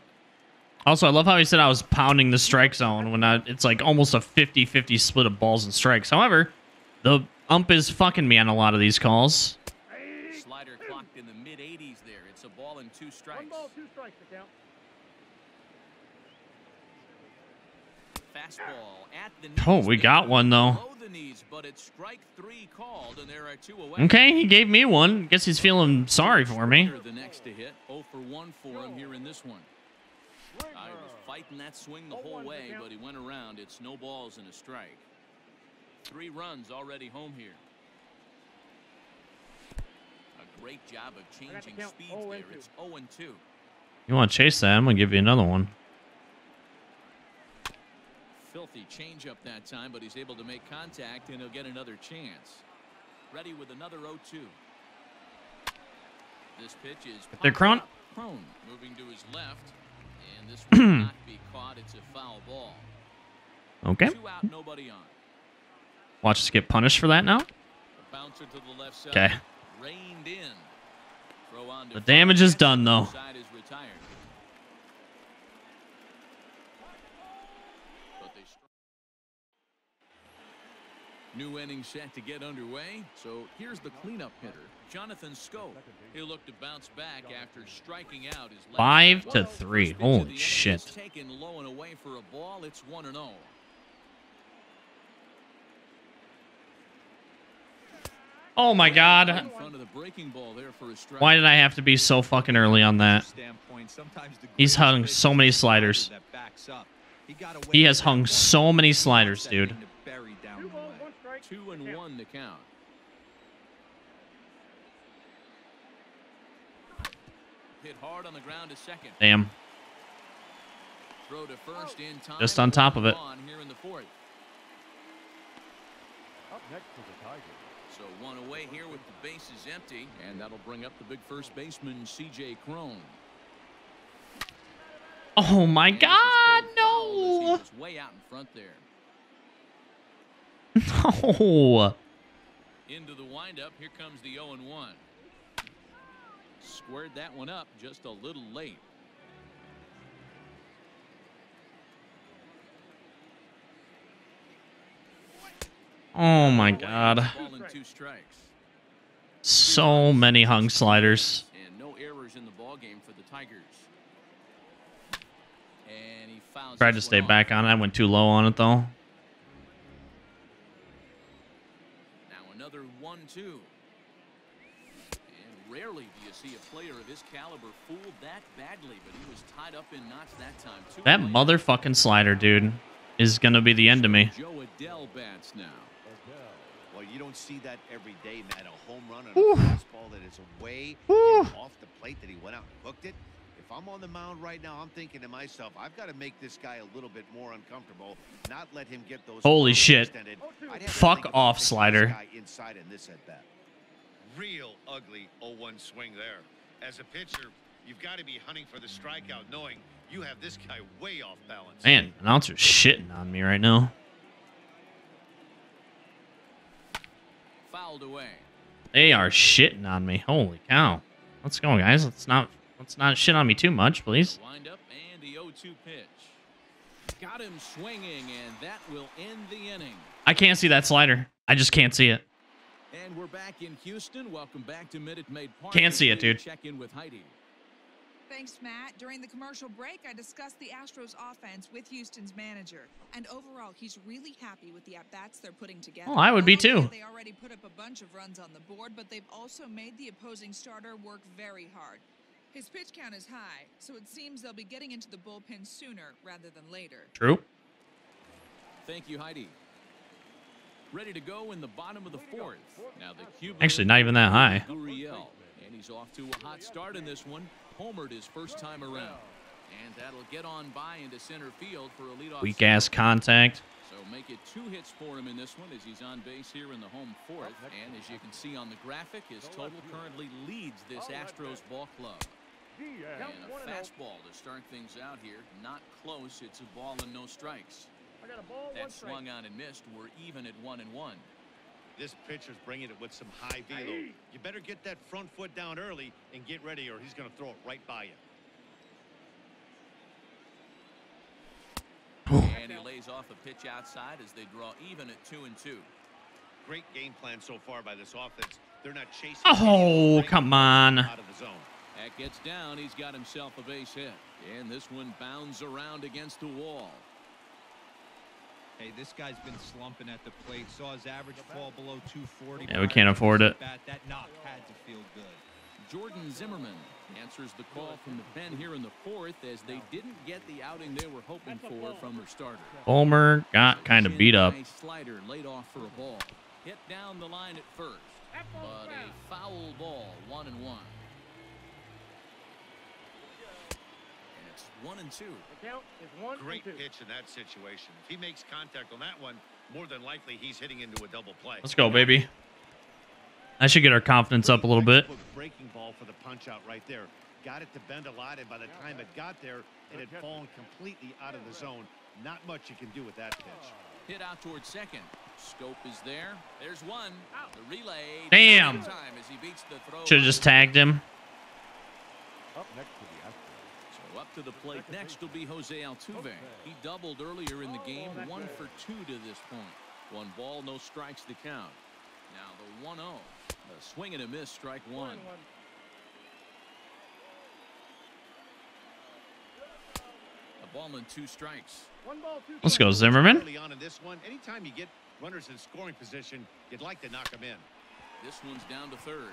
Also, I love how he said I was pounding the strike zone when it's like almost a 50-50 split of balls and strikes. However, the ump is fucking me on a lot of these calls. Slider clocked in the mid-80s there. It's a ball and two strikes. 1 ball, 2 strikes to count. Fastball at the knees. Oh, we got one, though. The knees, but it's strike 3 called, and there are 2 away. Okay, he gave me one. Guess he's feeling sorry for me. The next to hit. 0 for 1 for him here in this one. I was fighting that swing the whole way, but he went around. It's no balls and a strike. 3 runs already home here. A great job of changing speeds there. It's 0-2. You want to chase that? I'm going to give you another one. Filthy changeup that time, but he's able to make contact, and he'll get another chance. Ready with another 0-2. This pitch is prone. Moving to his left. And this will not be caught. It's a foul ball. Okay. 2 out, nobody on. Watch us get punished for that now. The bouncer to the left side. Okay. Reined in. Throw on the damage is done, though. Side is retired. But new inning set to get underway. So here's the cleanup hitter, Jonathan Scope. He'll look to bounce back after striking out his left. 5-3. Holy shit. Taken low and away for a ball. It's 1-0. Oh my God. Why did I have to be so fucking early on that? He's hung so many sliders. He has hung so many sliders, dude. 2-1 to count. Hit hard on the ground to second. Damn. Throw to first in time. Just on top of it. Here in the fourth. Up next to the Tigers. So one away here with the bases empty, and that'll bring up the big first baseman, CJ Cron. Oh my God, no! It's way out in front there. No. Into the windup. Here comes the 0-1. Squared that one up just a little late. Oh my God. So many hung sliders. And no errors in the ball game for the Tigers. And he fouls. Tried to stay back on it. I went too low on it, though. another 1-2. And rarely do you see a player of his caliber fool that badly, but he was tied up in knots that time too. That motherfucking slider, dude, is going to be the end of me. Joe Adell bats now. Well, you don't see that every day, man. A home run on a fastball that is away off the plate that he went out and hooked it. If I'm on the mound right now, I'm thinking to myself, I've got to make this guy a little bit more uncomfortable, not let him get those. Holy shit. Fuck off, slider. Inside in this at bat. Real ugly 0-1 swing there. As a pitcher, you've got to be hunting for the strikeout, knowing you have this guy way off balance. Man, announcer's shitting on me right now. Fouled away. They are shitting on me. Holy cow. Let's go, guys. Let's not shit on me too much, please. Wind up and the 0-2 pitch. Got him swinging, and that will end the inning. I can't see that slider. I just can't see it. And we're back in Houston. Welcome back to Minute Maid Park. Can't see it, dude. Check in with Heidi. Thanks, Matt. During the commercial break, I discussed the Astros offense with Houston's manager. And overall, he's really happy with the at-bats they're putting together. Oh, I would be too. They already put up a bunch of runs on the board, but they've also made the opposing starter work very hard. His pitch count is high, so it seems they'll be getting into the bullpen sooner rather than later. True. Thank you, Heidi. Ready to go in the bottom of the fourth. Now the Cuban. Actually, not even that high. Gurriel, and he's off to a hot start in this one. Homered his first time around, and that'll get on by into center field for a leadoff. Weak ass contact. So make it 2 hits for him in this one as he's on base here in the home fourth. And as you can see on the graphic, his total currently leads this Astros ball club. And a fastball to start things out here. Not close. It's a ball and no strikes. That swung on and missed. We're even at 1-1. This pitcher's bringing it with some high velo. You better get that front foot down early and get ready, or he's going to throw it right by you. And he lays off a pitch outside as they draw even at 2-2. Great game plan so far by this offense. They're not chasing. Oh, come on. Out of the zone. That gets down. He's got himself a base hit. And this one bounds around against the wall. Hey, this guy's been slumping at the plate. Saw his average fall below 240. Yeah, we can't afford it. That knock had to feel good. Jordan Zimmerman answers the call from the pen here in the fourth as they didn't get the outing they were hoping for from their starter. Fulmer got kind of beat up. Slider laid off for a ball. Hit down the line at first, but a foul ball. 1-1. It's 1-2. The count is 1-2. Great pitch in that situation. If he makes contact on that one, more than likely he's hitting into a double play. Let's go, baby. I should get our confidence up a little bit. Breaking ball for the punch out right there. Got it to bend a lot, and by the time it got there, it had fallen completely out of the zone. Not much you can do with that pitch. Hit out towards second. Scope is there. There's one. The relay. Damn. Should have just tagged him. Up next to the outfield. Up to the plate next will be Jose Altuve. He doubled earlier in the game, 1 for 2 to this point. 1 ball, no strikes to count. Now the 1-0. A swing and a miss, strike 1. A ball and 2 strikes. Let's go, Zimmerman. Early on in this one, anytime you get runners in scoring position, you'd like to knock them in. This one's down to third.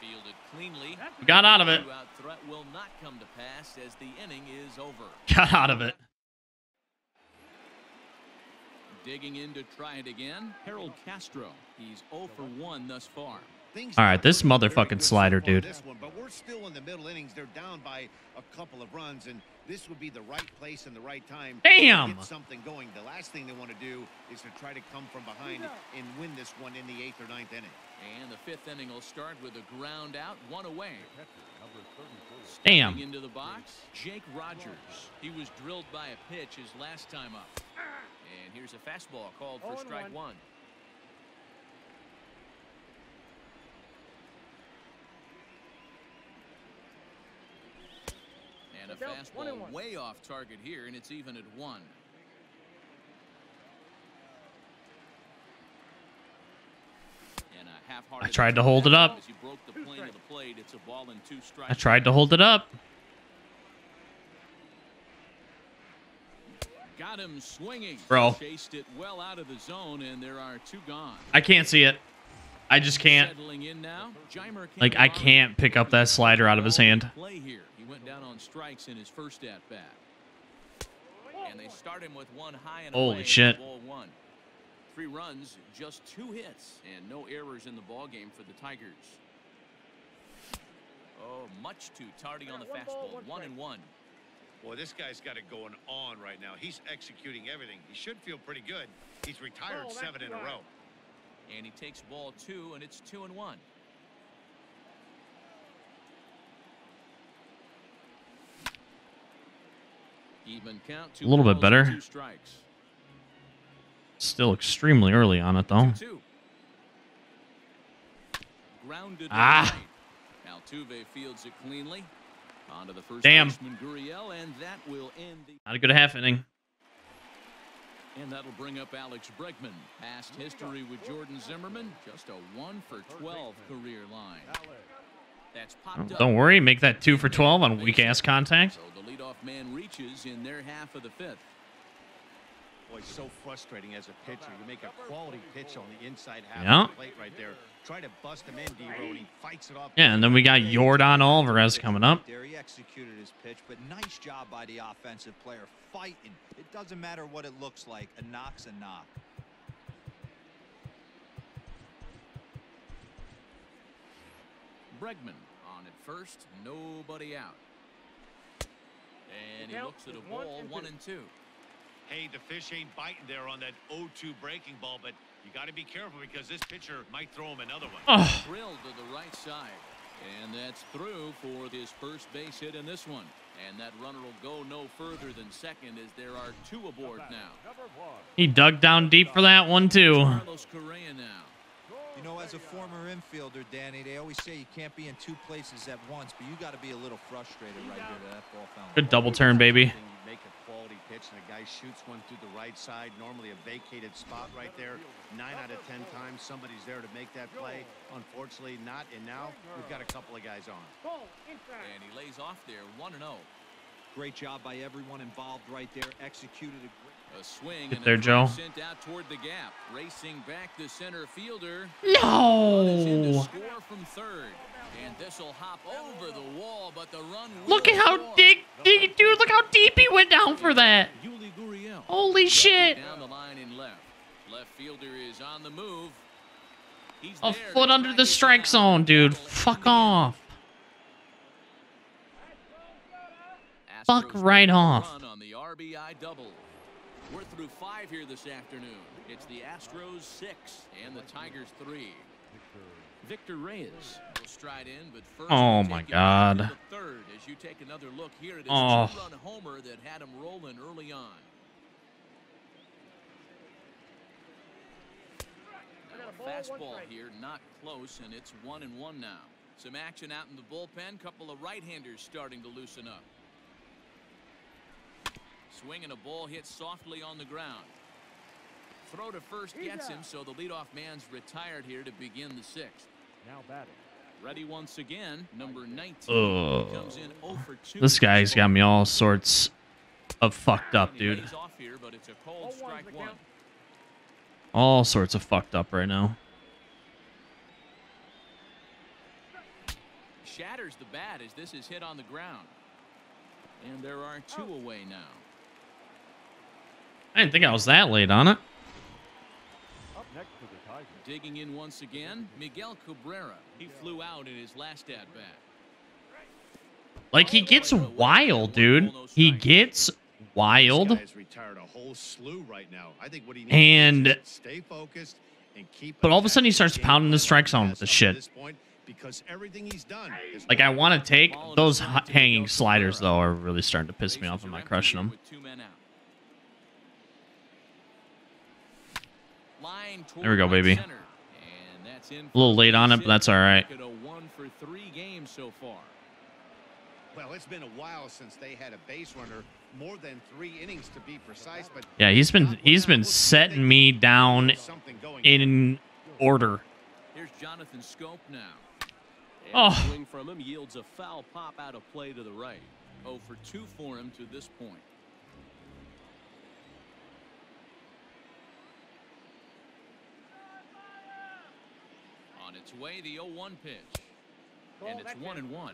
Fielded cleanly. Got out of it. Threat will not come to pass as the inning is over. Got out of it. Digging in to try it again. Harold Castro. He's 0 for 1 thus far. All right, this motherfucking slider, dude. This one, but we're still in the middle innings. They're down by a couple of runs, and this would be the right place and the right time. Damn. Get something going. The last thing they want to do is to try to come from behind and win this one in the 8th or 9th inning. And the 5th inning will start with a ground out, 1 away. Damn. Into the box, Jake Rogers. He was drilled by a pitch his last time up. And here's a fastball called for strike 1. And a fastball way off target here, and it's even at 1. I tried to hold it up. I tried to hold it up. Got him swinging. Bro. Chased it well out of the zone, and there are 2 gone. I can't see it. I just can't. Like, I can't pick up that slider out of his hand. He went down on strikes in his first at bat. And they start him with one high and holy shit. 3 runs, just 2 hits, and no errors in the ball game for the Tigers. Oh, much too tardy on the fastball. 1-1. Well, this guy's got it going on right now. He's executing everything. He should feel pretty good. He's retired 7 in a row. And he takes ball 2, and it's 2-1. Even count, a little bit better. Still extremely early on it, though. Altuve fields it cleanly. Onto the first baseman, Gurriel, and that will end the... Not a good half inning. And that'll bring up Alex Bregman. Past history with Jordan Zimmerman. Just a 1-for-12 career line. That's popped up. Don't worry, make that 2-for-12 on weak-ass contact. So the leadoff man reaches in their half of the 5th. Boy, it's so frustrating as a pitcher. You make a quality pitch on the inside half of the plate right there. Try to bust him in, D-Road. He fights it off. Yeah, and then we got Yordan Alvarez coming up. There he executed his pitch, but nice job by the offensive player fighting. It doesn't matter what it looks like. A knock's a knock. Bregman on at first, nobody out. And he looks at a ball, 1-2. Hey, the fish ain't biting there on that 0-2 breaking ball, but you got to be careful because this pitcher might throw him another one. Oh. Drilled to the right side, and that's through for his first base hit in this one. And that runner will go no further than second, as there are 2 aboard now. He dug down deep for that one, too. Carlos Correa now. You know, as a former infielder, Danny, they always say you can't be in 2 places at once, but you got to be a little frustrated right there. That ball found good double turn, baby. Make a quality pitch, and a guy shoots one through the right side. Normally a vacated spot right there. 9 out of 10 times, somebody's there to make that play. Unfortunately, not. And now we've got a couple of guys on. And he lays off there, 1-0. Great job by everyone involved right there. Executed a great. A swing and there, Joe. Sent out toward the gap, racing back the center fielder. No. Score from third, and this will hop over the wall, but the run. Look at how dig, dude! Look how deep he went down for that. Yuli Gurriel. Holy shit! Down the line and left. Left fielder is on the move. He's a foot under the strike zone, dude. Fuck off. Fuck right off. On the RBI double. We're through 5 here this afternoon. It's the Astros 6 and the Tigers 3. Victor Reyes will stride in, but first. Oh my God! Third, as you take another look here at his two-run homer that had him rolling early on. Fastball here, not close, and it's 1-1 now. Some action out in the bullpen. Couple of right-handers starting to loosen up. Swing and a ball hit softly on the ground. Throw to first gets him, so the leadoff man's retired here to begin the 6th. Now batting. Ready once again, number 19. Oh, comes in 0-for-2. This guy's got me all sorts of fucked up, dude. Off here, but it's a cold strike 1. All sorts of fucked up right now. Shatters the bat as this is hit on the ground. And there are 2 away now. I didn't think I was that late on it. Up next to the Tigers. Digging in once again, Miguel Cabrera. He flew out in his last at bat. Like, he gets wild, dude. He gets wild. And but all of a sudden he starts pounding the strike zone with the shit. Because everything he's done is like, I want to take those hanging sliders, though, are really starting to piss me off. Am I crushing them? There we go, baby. A little late on it, but that's all right. Well, it's been a while since they had a base runner, more than 3 innings to be precise. But yeah, he's been setting me down in order. Here's Jonathan Scope now. And swing from him yields a foul pop out of play to the right. 0-for-2 for him to this point. its way, the 0-1 pitch. And it's 1-1.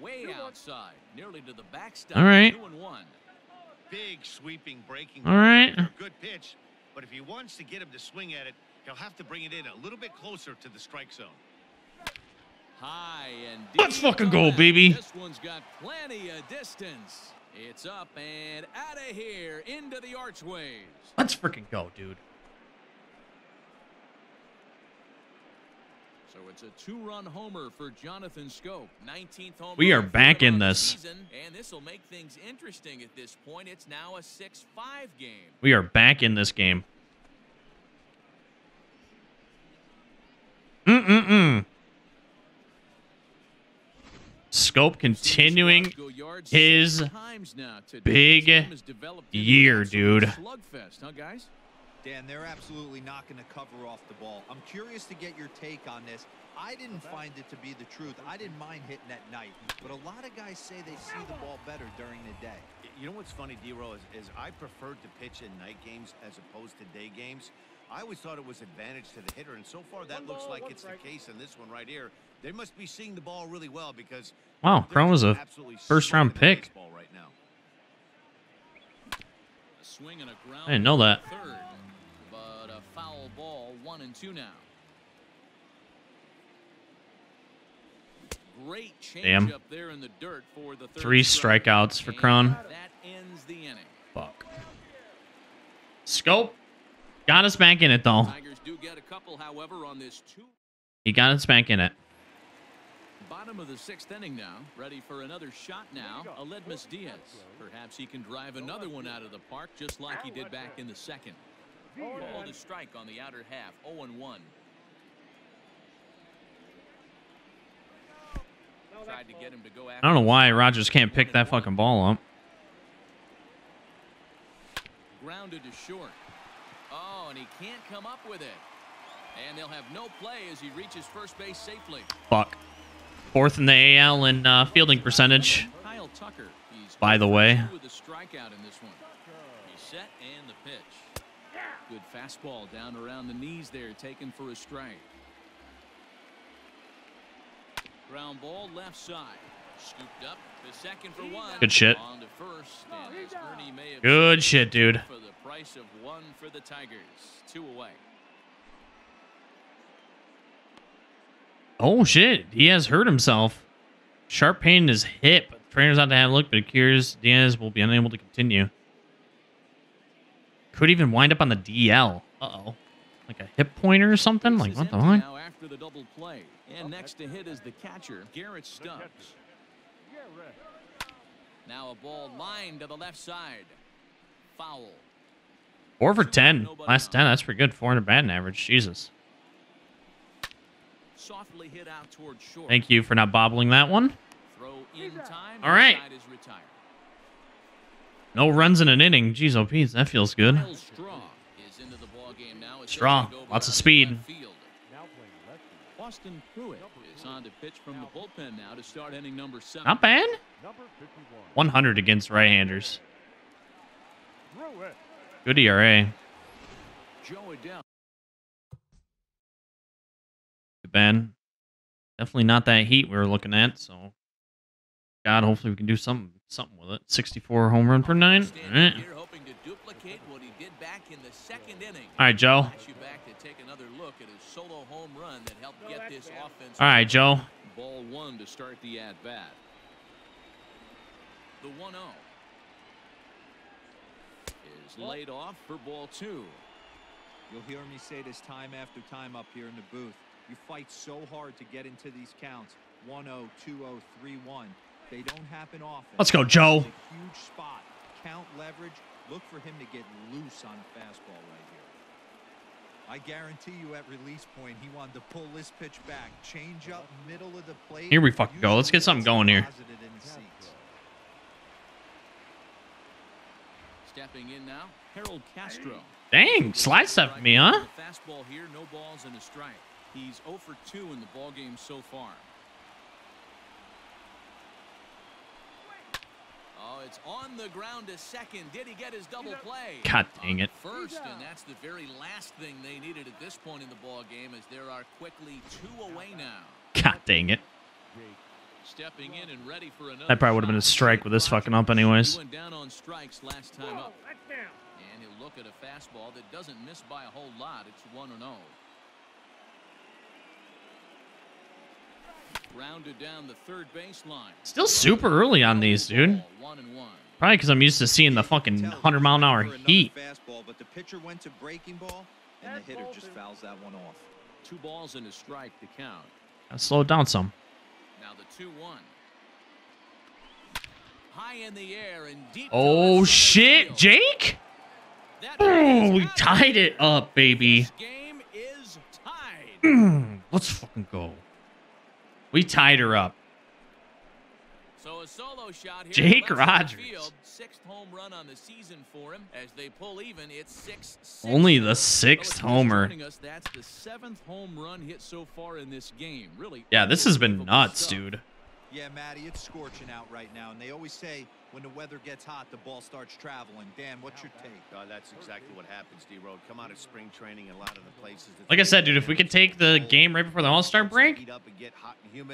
Way outside, nearly to the backstop. All right. 2-1. Big sweeping breaking. All right. Good pitch, but if he wants to get him to swing at it, he'll have to bring it in a little bit closer to the strike zone. High and deep. Let's fucking go, baby. This one's got plenty of distance. It's up and out of here into the archways. Let's freaking go, dude. So it's a two-run homer for Jonathan Scope. 19th home. We are back in this. And this will make things interesting at this point. It's now a 6-5 game. We are back in this game. Scope continuing his big year, dude. Dan, they're absolutely knocking the cover off the ball. I'm curious to get your take on this. I didn't find it to be the truth. I didn't mind hitting at night, but a lot of guys say they see the ball better during the day. You know what's funny, D-Row, is I preferred to pitch in night games as opposed to day games. I always thought it was advantage to the hitter, and so far that looks like it's the case in this one right here. They must be seeing the ball really well because... Wow, Cron was a first-round pick. Right now. A swing and a ground. I didn't know that. Third, but a foul ball, 1-2 now. Great change up there in the dirt for the third. 3 strikeouts for Cron. That ends the inning. Fuck. Scope got us back in it, though. Tigers do get a couple, however, on this two. He got us back in it. Bottom of the 6th inning now. Ready for another shot now. Aledmus Diaz. Perhaps he can drive another one out of the park, just like he did back in the 2nd. Ball to strike on the outer half. 0-1. Tried to get him to go after. I don't know why Rogers can't pick that fucking ball up. Grounded to short. Oh, and he can't come up with it. And they'll have no play as he reaches first base safely. Fuck. 4th in the AL in fielding percentage. Kyle Tucker. He's by the way. With a strikeout in this one. He's set and the pitch. Good fastball down around the knees there, taken for a strike. Ground ball left side. Scooped up the 2nd for 1. Good shit. On to first, and good shit, dude. For the price of 1 for the Tigers. 2 away. Oh, shit. He has hurt himself. Sharp pain in his hip. Trainer's out to have a look, but it cures. Diaz will be unable to continue. Could even wind up on the DL. Uh-oh. Like a hip pointer or something? Like, what the fuck? Now after the double play. And next to hit is the catcher, Garrett Stubbs. Now a ball lined to the left side. Foul. 4 for 10. Last 10, that's pretty good. 400 batting average. Jesus. Softly hit out toward short. Thank you for not bobbling that one. Throw in time. All right. No runs in an inning. Jeez, oh, geez, that feels good. Straw is into the ball game now. Straw, lots of speed. Austin Pruitt is on to pitch from the bullpen now to start inning number 7. Not bad. 100 against right-handers. Good ERA. Joe Adell. Bad. Definitely not that heat we were looking at, so God, hopefully we can do something with it. 64 home run per 9. All right. Hoping to duplicate what he did back in the 2nd inning. All right, Joe. All right, Joe. Ball 1 to start the at bat. The 1-0 is laid off for ball 2. You'll hear me say this time after time up here in the booth. You fight so hard to get into these counts. 1-0, 2-0, 3-1. They don't happen often. Let's go, Joe. Huge spot. Count leverage. Look for him to get loose on a fastball right here. I guarantee you at release point, he wanted to pull this pitch back. Change up middle of the plate. Here we fucking go. Let's get something going here. Stepping in now, Harold Castro. Dang, slide stepped me, huh? Fastball here, no balls and a strike. He's 0 for 2 in the ballgame so far. It's on the ground to second. Did he get his double play? God dang it. First, and that's the very last thing they needed at this point in the ball game, as there are quickly two away now. God dang it. Stepping in and ready for another. That probably would have been a strike with this fucking ump anyways. He went down on strikes last time up. And he'll look at a fastball that doesn't miss by a whole lot. It's 1-0. Rounded down the third baseline. Still super early on these, dude. Probably because I'm used to seeing the fucking 100-mile-an-hour heat. Fastball, but the pitcher went to breaking ball, and the hitter just fouls that one off. 2 balls and a strike to count. Gotta slow it down some. Now the 2-1. High in the air and deep. Oh shit, Jake! Oh, we tied it up, baby. This game is tied. Let's fucking go. We tied her up. So a solo shot here. Jake Rogers. Field, 6th home run on the season for him. As they pull even, it's 6-6. Only the 6th homer. That's the 7th home run hit so far in this game. Really. Yeah, this has been nuts, dude. Yeah, Matty, it's scorching out right now, and they always say when the weather gets hot, the ball starts traveling. Dan, what's your take? That's exactly what happens, D-Road. Come out of spring training, a lot of the places. Like I said, dude, if we could take the game right before the All-Star break,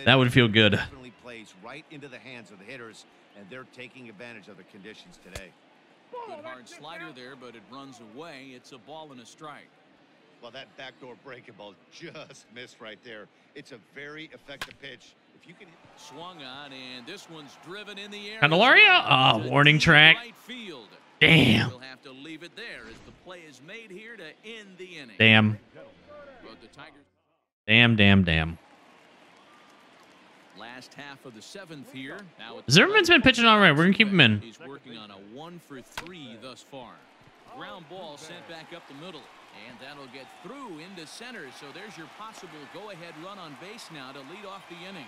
that would feel good. Definitely plays right into the hands of the hitters, and they're taking advantage of the conditions today. Good hard slider there, but it runs away. It's a ball and a strike. Well, that backdoor breaking ball just missed right there. It's a very effective pitch. If you can hit. Swung on, and this one's driven in the air. Candelaria, warning track. Right. Damn. We'll have to leave it there as the play is made here to end the inning. Damn. Damn. Last half of the 7th here. Now Zimmerman's been pitching all right. We're gonna keep him in. He's working on a 1 for 3 thus far. Ground ball sent back up the middle. And that'll get through into center. So there's your possible go-ahead run on base now to lead off the inning.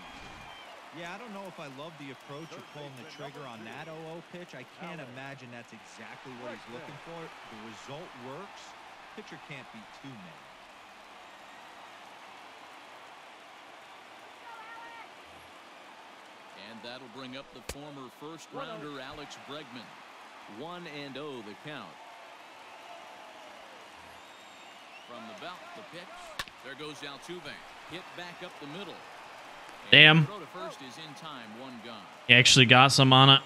Yeah, I don't know if I love the approach of pulling the trigger on that 0-0 pitch. I can't imagine that's exactly what he's looking for. The result works. Pitcher can't be too mad. And that'll bring up the former first-rounder Alex Bregman. 1-0 the count. From the belt, the pitch. There goes Altuve. Hit back up the middle. Damn. The throw to first is in time. One gone. He actually got some on it.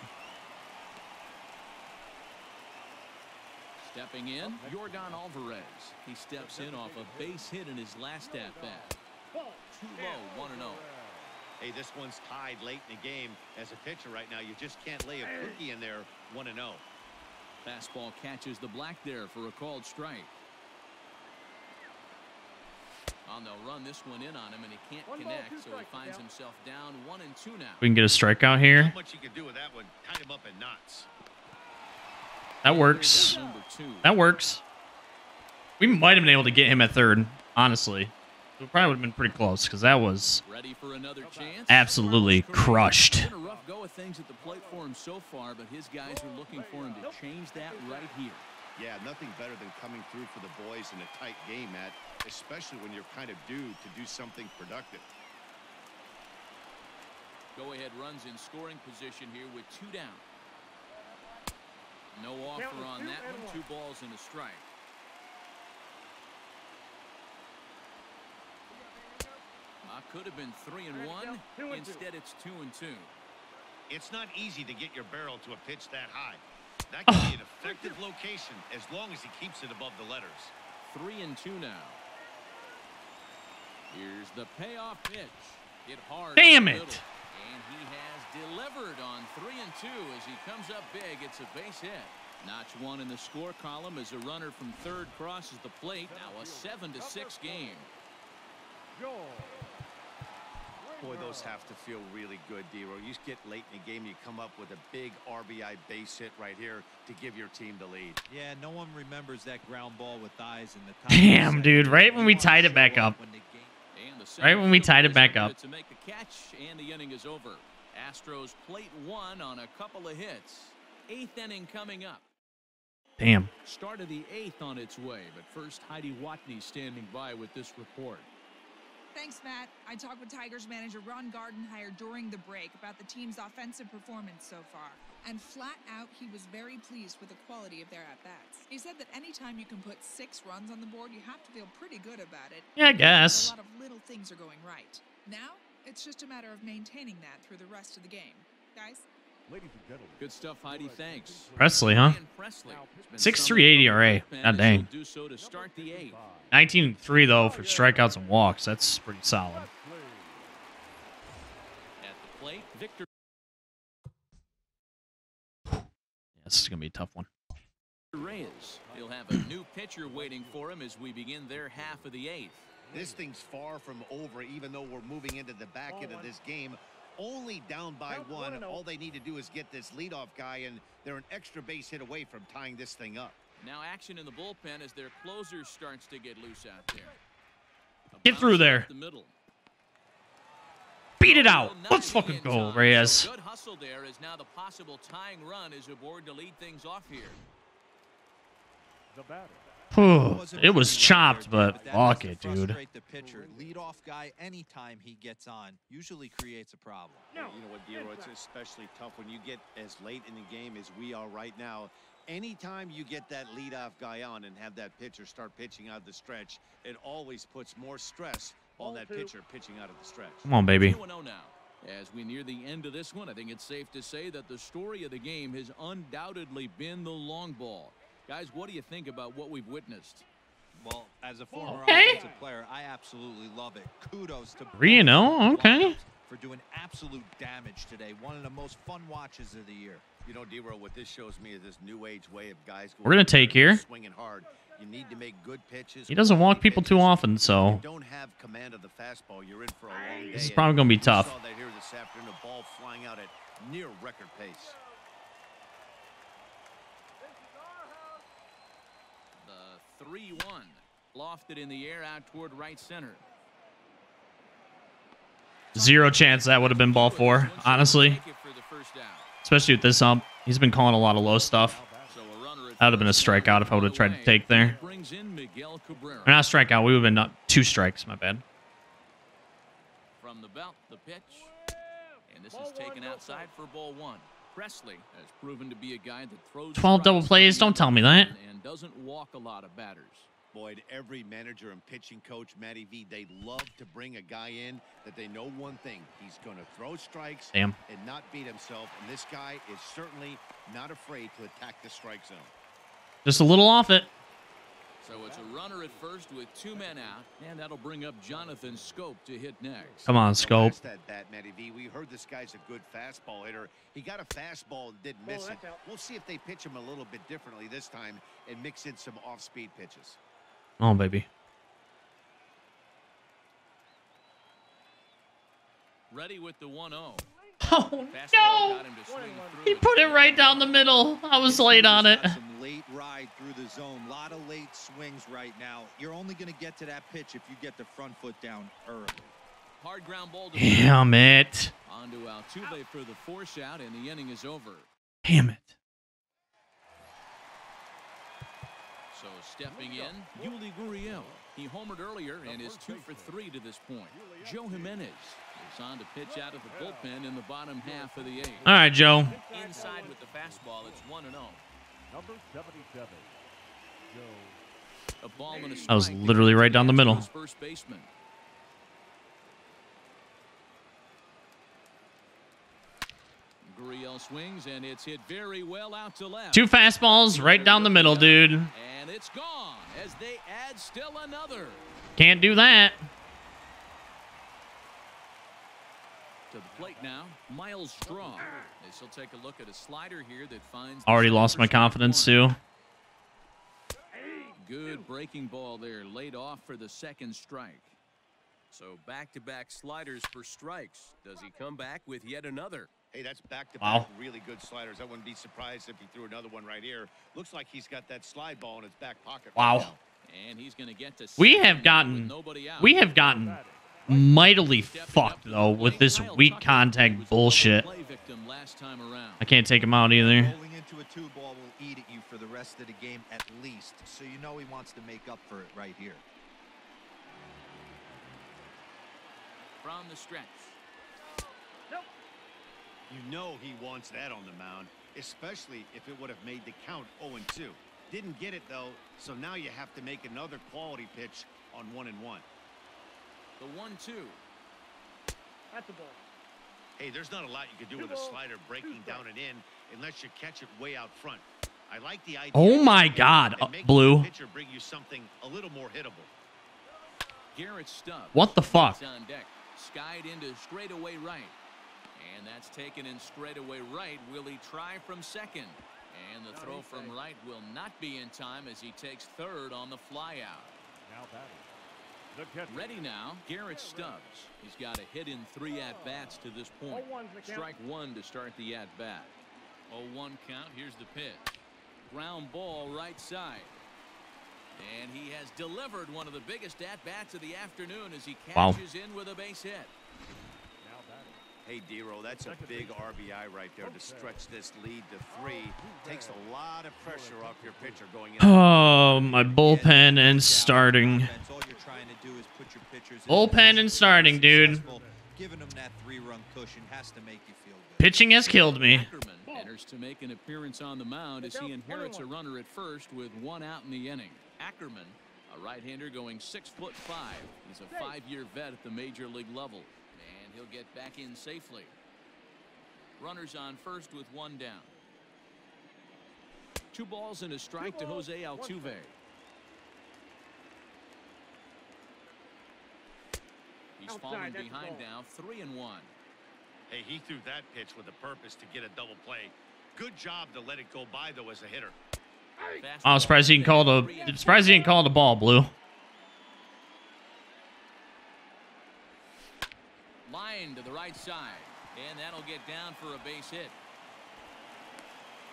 Stepping in, Yordan Alvarez. He steps in off a base hit in his last at-bat. Too low, 1-0. Hey, this one's tied late in the game. As a pitcher right now, you just can't lay a cookie in there, 1-0. Fastball catches the black there for a called strike. And they'll run this one in on him, and he can't connect, so he finds himself down 1-2 now. We can get a strikeout here. Not much you can do with that one. Tie him up in knots. That works. That works. We might have been able to get him at third, honestly. It probably would have been pretty close, because that was absolutely crushed. A rough go of things at the plate for him so far, but his guys are looking for him to change that right here. Yeah, nothing better than coming through for the boys in a tight game, Matt, especially when you're kind of due to do something productive. Go-ahead runs in scoring position here with 2 down. No offer on that one. 2 balls and a strike. Could have been 3-1. Instead, it's 2-2. It's not easy to get your barrel to a pitch that high. That can be an effective location as long as he keeps it above the letters. 3-2 now. Here's the payoff pitch. Hit hard. Damn it. And he has delivered on 3-2 as he comes up big. It's a base hit. Notch 1 in the score column as a runner from third crosses the plate. Now a 7-6 game. Boy, those have to feel really good, D-Row. You get late in the game, you come up with a big RBI base hit right here to give your team the lead. Yeah, no one remembers that ground ball with eyes in the top. Damn, dude, right when we tied it back up. Right when we tied it back up. To make the catch, and the inning is over. Astros plate one on a couple of hits. 8th inning coming up. Damn. Start of the 8th on its way, but first Heidi Watney standing by with this report. Thanks, Matt. I talked with Tigers manager Ron Gardenhire during the break about the team's offensive performance so far. And flat out, he was very pleased with the quality of their at-bats. He said that anytime you can put 6 runs on the board, you have to feel pretty good about it. Yeah, I guess. A lot of little things are going right. Now, it's just a matter of maintaining that through the rest of the game. Guys? Ladies and gentlemen. Good stuff, Heidi. Thanks. Presley, huh? 6.38 ERA. God dang. 19-3, though, for strikeouts and walks. That's pretty solid. At the plate, Victor. This is going to be a tough one. Reyes. He'll have a new pitcher waiting for him as we begin their half of the 8th. This thing's far from over, even though we're moving into the back end of this game. Only down by 1. All they need to do is get this leadoff guy, and they're an extra base hit away from tying this thing up. Now action in the bullpen as their closer starts to get loose out there. Get through there. The middle. Beat it out. Let's fucking go, Reyes. So good hustle there is now the possible tying run is aboard to lead things off here. The batter. It was chopped, but fuck it, dude. The pitcher, leadoff guy, anytime he gets on, usually creates a problem. No. You know what, D-Roy, it's especially tough when you get as late in the game as we are right now. Anytime you get that leadoff guy on and have that pitcher start pitching out of the stretch, it always puts more stress on that pitcher pitching out of the stretch. Come on, baby. As we near the end of this one, I think it's safe to say that the story of the game has undoubtedly been the long ball. Guys, what do you think about what we've witnessed? Well, as a former offensive player, I absolutely love it. Kudos to Reno, okay, for doing absolute damage today. One of the most fun watches of the year. You know, D-Row, what this shows me is this new age way of guys. We're going to take here. Swinging hard. You need to make good pitches. He doesn't walk people too often, so you don't have command of the fastball. You're in for a long day. This is probably going to be tough. Saw that here this afternoon, a ball flying out at near record pace. The 3-1 lofted in the air out toward right center. Zero chance that would have been ball 4, honestly. Especially with this ump. He's been calling a lot of low stuff. That would have been a strikeout if I would have tried to take there. Or not strikeout. We would have been not 2 strikes. My bad. From the belt, the pitch. And this is taken outside for ball 1. Presley has proven to be a guy that throws 12 double plays. Don't tell me that. And doesn't walk a lot of batters. Boyd, every manager and pitching coach, Matty V, they love to bring a guy in that they know one thing. He's going to throw strikes and not beat himself. And this guy is certainly not afraid to attack the strike zone. Just a little off it. So it's a runner at first with 2 men out, and that'll bring up Jonathan Scope to hit next. Come on, Scope. That bat, Matty V. We heard this guy's a good fastball hitter. He got a fastball and didn't miss it. We'll see if they pitch him a little bit differently this time and mix in some off-speed pitches. Oh, baby. Ready with the 1-0. Oh, no! He put it right down the middle. I was late on it. Some late ride through the zone. A lot of late swings right now. You're only going to get to that pitch if you get the front foot down early. Hard ground ball. Damn it. On to Altuve for the force out, and the inning is over. Damn it. So stepping in, Yuli Gurriel. He homered earlier and is 2 for 3 to this point. Joe Jimenez is on to pitch out of the bullpen in the bottom half of the 8th. All right, Joe. Inside with the fastball, it's 1-0. Number 77, Joe. A ball and a strike. I was literally right down the middle. First baseman. Gurriel swings, and it's hit very well out to left. 2 fastballs right down the middle, dude. And it's gone as they add still another. Can't do that. To the plate now, Miles Straw. This will take a look at a slider here that finds. Already lost my confidence too. Good breaking ball there, laid off for the second strike. So back-to-back sliders for strikes. Does he come back with yet another? Hey, that's back-to-back really good sliders. I wouldn't be surprised if he threw another one right here. Looks like he's got that slide ball in his back pocket. Wow. Right now. And he's going to get to. We have gotten mightily fucked, though, with this weak contact bullshit. I can't take him out either. Rolling into a 2-ball will eat at you for the rest of the game at least. So you know he wants to make up for it right here. From the stretch. You know he wants that on the mound. especially if it would have made the count 0-2. Didn't get it, though, so now you have to make another quality pitch on 1-1. The 1-2. That's a ball. Hey, there's not a lot you can do with a slider breaking down and in unless you catch it way out front. I like the idea. Oh my God, Blue. Pitcher bring you something a little more hittable. Garrett Stubbs. What the fuck? On deck, skied into straightaway right. And that's taken in straightaway right. Will he try from second? And the throw from right will not be in time as he takes third on the flyout. Now batting. Ready now, Garrett Stubbs. He's got a hit in 3 at-bats to this point. Strike one to start the at-bat. 0-1 count. Here's the pitch. Ground ball right side. And he has delivered one of the biggest at-bats of the afternoon as he catches in with a base hit. Hey, D-Roll, that's a big RBI right there to stretch this lead to 3. Takes a lot of pressure off your pitcher going in. Oh, my bullpen and starting. All you're trying to do is put your pitchers in. Bullpen and starting, dude. Giving them that 3-run cushion has to make you feel good. Pitching has killed me. Enters to make an appearance on the mound as he inherits a runner at first with 1 out in the inning. Ackerman, a right-hander going 6'5". He's a 5-year vet at the major league level. He'll get back in safely. Runners on first with 1 down. 2 balls and a strike to Jose Altuve. He's falling behind now, 3-1. Hey, he threw that pitch with a purpose to get a double play. Good job to let it go by, though, as a hitter. I'm surprised he didn't call the ball, Blue. To the right side, and that'll get down for a base hit.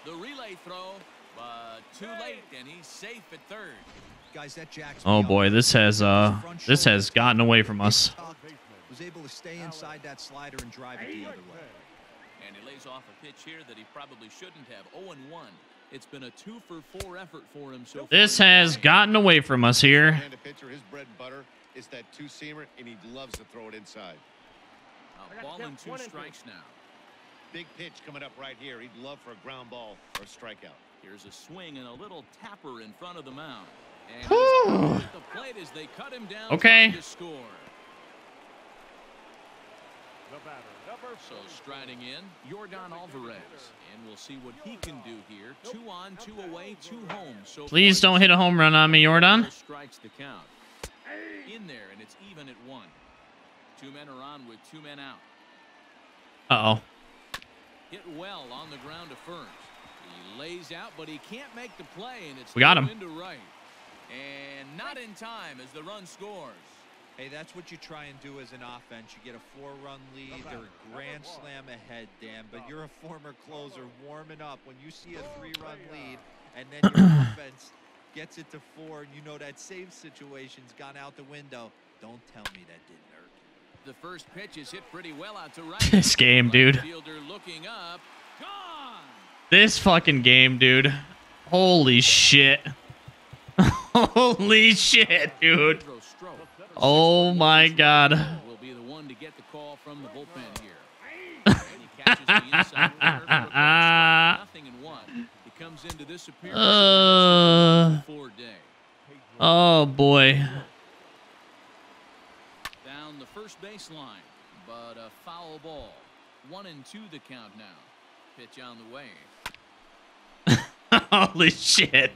The relay throw, but too late, and he's safe at third. Guys, that Jack's this has gotten away from us. Was able to stay inside that slider and drive it the other way. And he lays off a pitch here that he probably shouldn't have. 0-1. It's been a 2-for-4 effort for him so far. This has gotten away from us here. And the pitcher, his bread and butter is that 2-seamer, and he loves to throw it inside. A ball and 2 strikes now. Big pitch coming up right here. He'd love for a ground ball or a strikeout. Here's a swing and a little tapper in front of the mound. And the plate as they cut him down to score. The batter, number 4. So striding in, Yordan Alvarez. And we'll see what he can do here. 2 on, 2 away, 2 home. So please don't hit a home run on me, Yordan. Strikes the count. In there, and it's even at 1. 2 men are on with 2 men out. Hit well on the ground to first. He lays out, but he can't make the play, and it's into right. And not in time as the run scores. Hey, that's what you try and do as an offense. You get a 4-run lead or a grand slam ahead, Dan, but you're a former closer warming up when you see a 3-run lead and then your offense gets it to 4, and you know that save situation's gone out the window. Don't tell me that didn't hurt. The first pitch is hit pretty well out to right. This game, dude. Looking up. Gone. This fucking game, dude. Holy shit. Holy shit, dude. Oh my God. Will be the one to get the call from the bullpen here. He catches the inside corner. Nothing in 1. He comes into this appearance for day. Oh boy. The first baseline, but a foul ball. 1-2 the count now. Pitch on the way. Holy shit,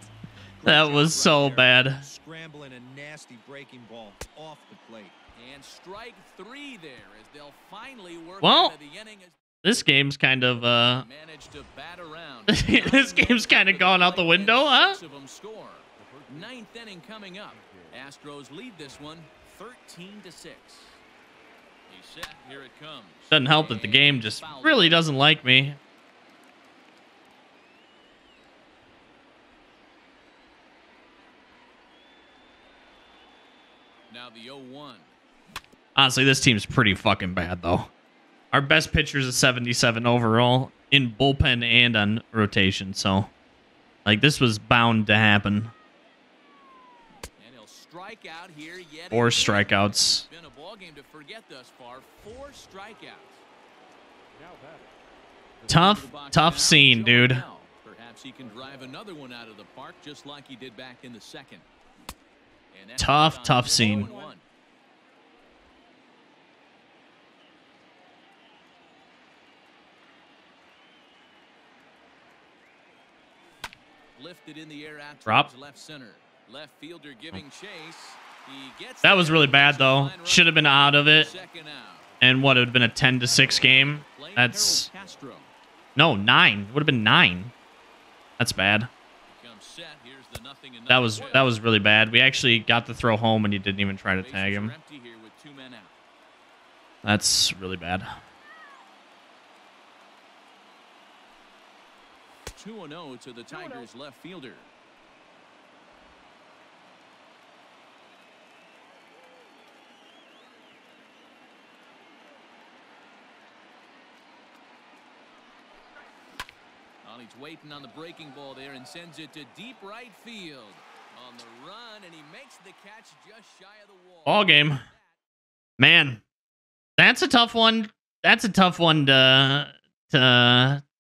that was so bad. Scrambling a nasty breaking ball off the plate, and strike 3 there as they'll finally work. Well, this game's kind of managed to bat around. This game's kind of gone out the window, huh? 6 of them score. 9th inning coming up. Astros lead this one 13-6. He's set. Here it comes. Doesn't help that the game just really doesn't like me. Now the 0-1. Honestly, this team's pretty fucking bad, though. Our best pitcher is a 77 overall in bullpen and on rotation, so like this was bound to happen. Strikeout here yet. 4 strikeouts. Been a ball game to forget thus far. 4 strikeouts. Now Tough scene, dude. Perhaps he can drive another one out of the park just like he did back in the second. Tough scene. Lifted in the air out towards left center. Left fielder giving chase. He gets that was really bad, though. Should have been out of it. And what, it would have been a 10-6 game? That's... No, 9. Would have been 9. That's bad. That was really bad. We actually got the throw home and he didn't even try to tag him. That's really bad. 2-0 to the Tigers left fielder. He's waiting on the breaking ball there and sends it to deep right field on the run, and he makes the catch just shy of the wall. Ball game, man. That's a tough one. That's a tough one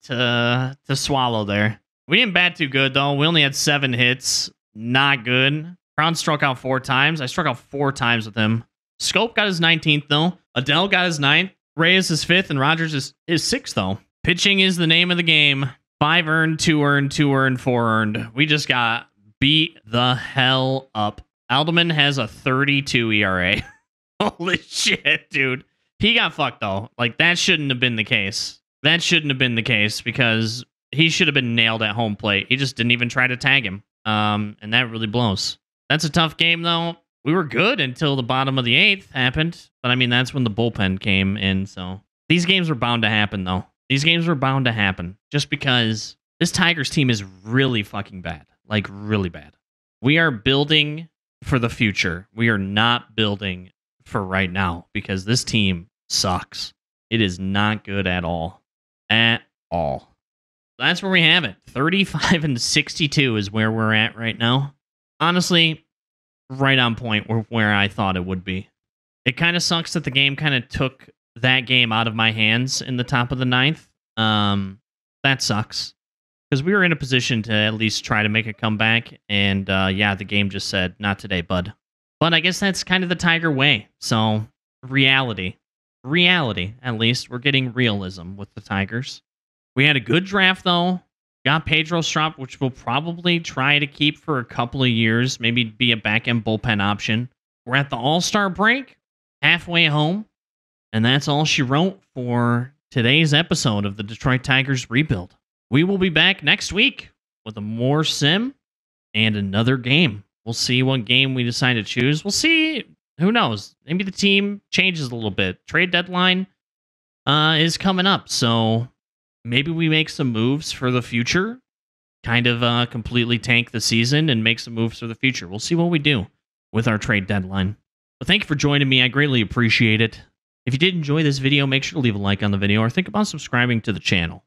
to swallow. There, we didn't bat too good though. We only had 7 hits. Not good. Cron struck out 4 times. I struck out 4 times with him. Scope got his 19th though. Adell got his 9th. Reyes is 5th, and Rogers is 6th though. Pitching is the name of the game. 5 earned, 2 earned, 2 earned, 4 earned. We just got beat the hell up. Alderman has a 32 ERA. Holy shit, dude. He got fucked, though. Like, that shouldn't have been the case. That shouldn't have been the case because he should have been nailed at home plate. He just didn't even try to tag him. And that really blows. That's a tough game, though. We were good until the bottom of the 8th happened. But, I mean, that's when the bullpen came in, so. These games were bound to happen, though. These games were bound to happen just because this Tigers team is really fucking bad. Like, really bad. We are building for the future. We are not building for right now because this team sucks. It is not good at all. At all. That's where we have it. 35-62 is where we're at right now. Honestly, right on point where I thought it would be. It kind of sucks that the game kind of took that game out of my hands in the top of the 9th. That sucks because we were in a position to at least try to make a comeback. And yeah, the game just said, not today, bud. But I guess that's kind of the Tiger way. So reality, at least we're getting realism with the Tigers. We had a good draft though. Got Pedro Strop, which we'll probably try to keep for a couple of years, maybe be a back end bullpen option. We're at the All-Star break, halfway home. And that's all she wrote for today's episode of the Detroit Tigers Rebuild. We will be back next week with a more sim and another game. We'll see what game we decide to choose. We'll see. Who knows? Maybe the team changes a little bit. Trade deadline is coming up. So maybe we make some moves for the future. Kind of completely tank the season and make some moves for the future. We'll see what we do with our trade deadline. But thank you for joining me. I greatly appreciate it. If you did enjoy this video, make sure to leave a like on the video or think about subscribing to the channel.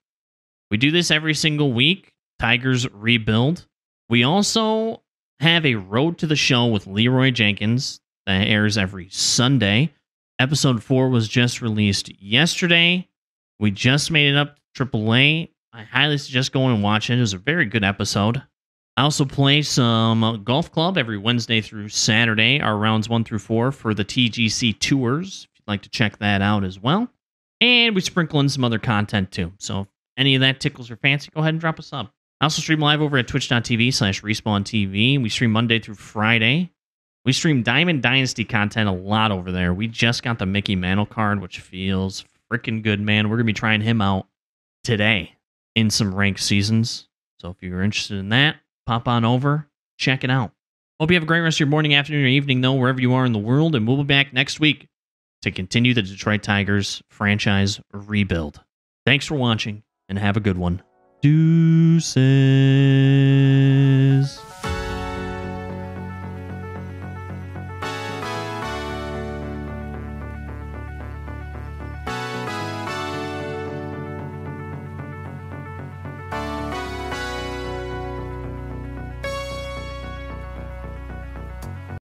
We do this every single week, Tigers Rebuild. We also have a Road to the Show with Leroy Jenkins that airs every Sunday. Episode 4 was just released yesterday. We just made it up to AAA. I highly suggest going and watching it. It was a very good episode. I also play some golf club every Wednesday through Saturday, our rounds 1 through 4 for the TGC Tours. Like to check that out as well. And we sprinkle in some other content too. So if any of that tickles your fancy, go ahead and drop us up. I also stream live over at twitch.tv/RespawnTV. We stream Monday through Friday. We stream Diamond Dynasty content a lot over there. We just got the Mickey Mantle card, which feels freaking good, man. We're going to be trying him out today in some ranked seasons. So if you're interested in that, pop on over, check it out. Hope you have a great rest of your morning, afternoon, or evening, though, wherever you are in the world. And we'll be back next week to continue the Detroit Tigers franchise rebuild. Thanks for watching and have a good one. Deuces.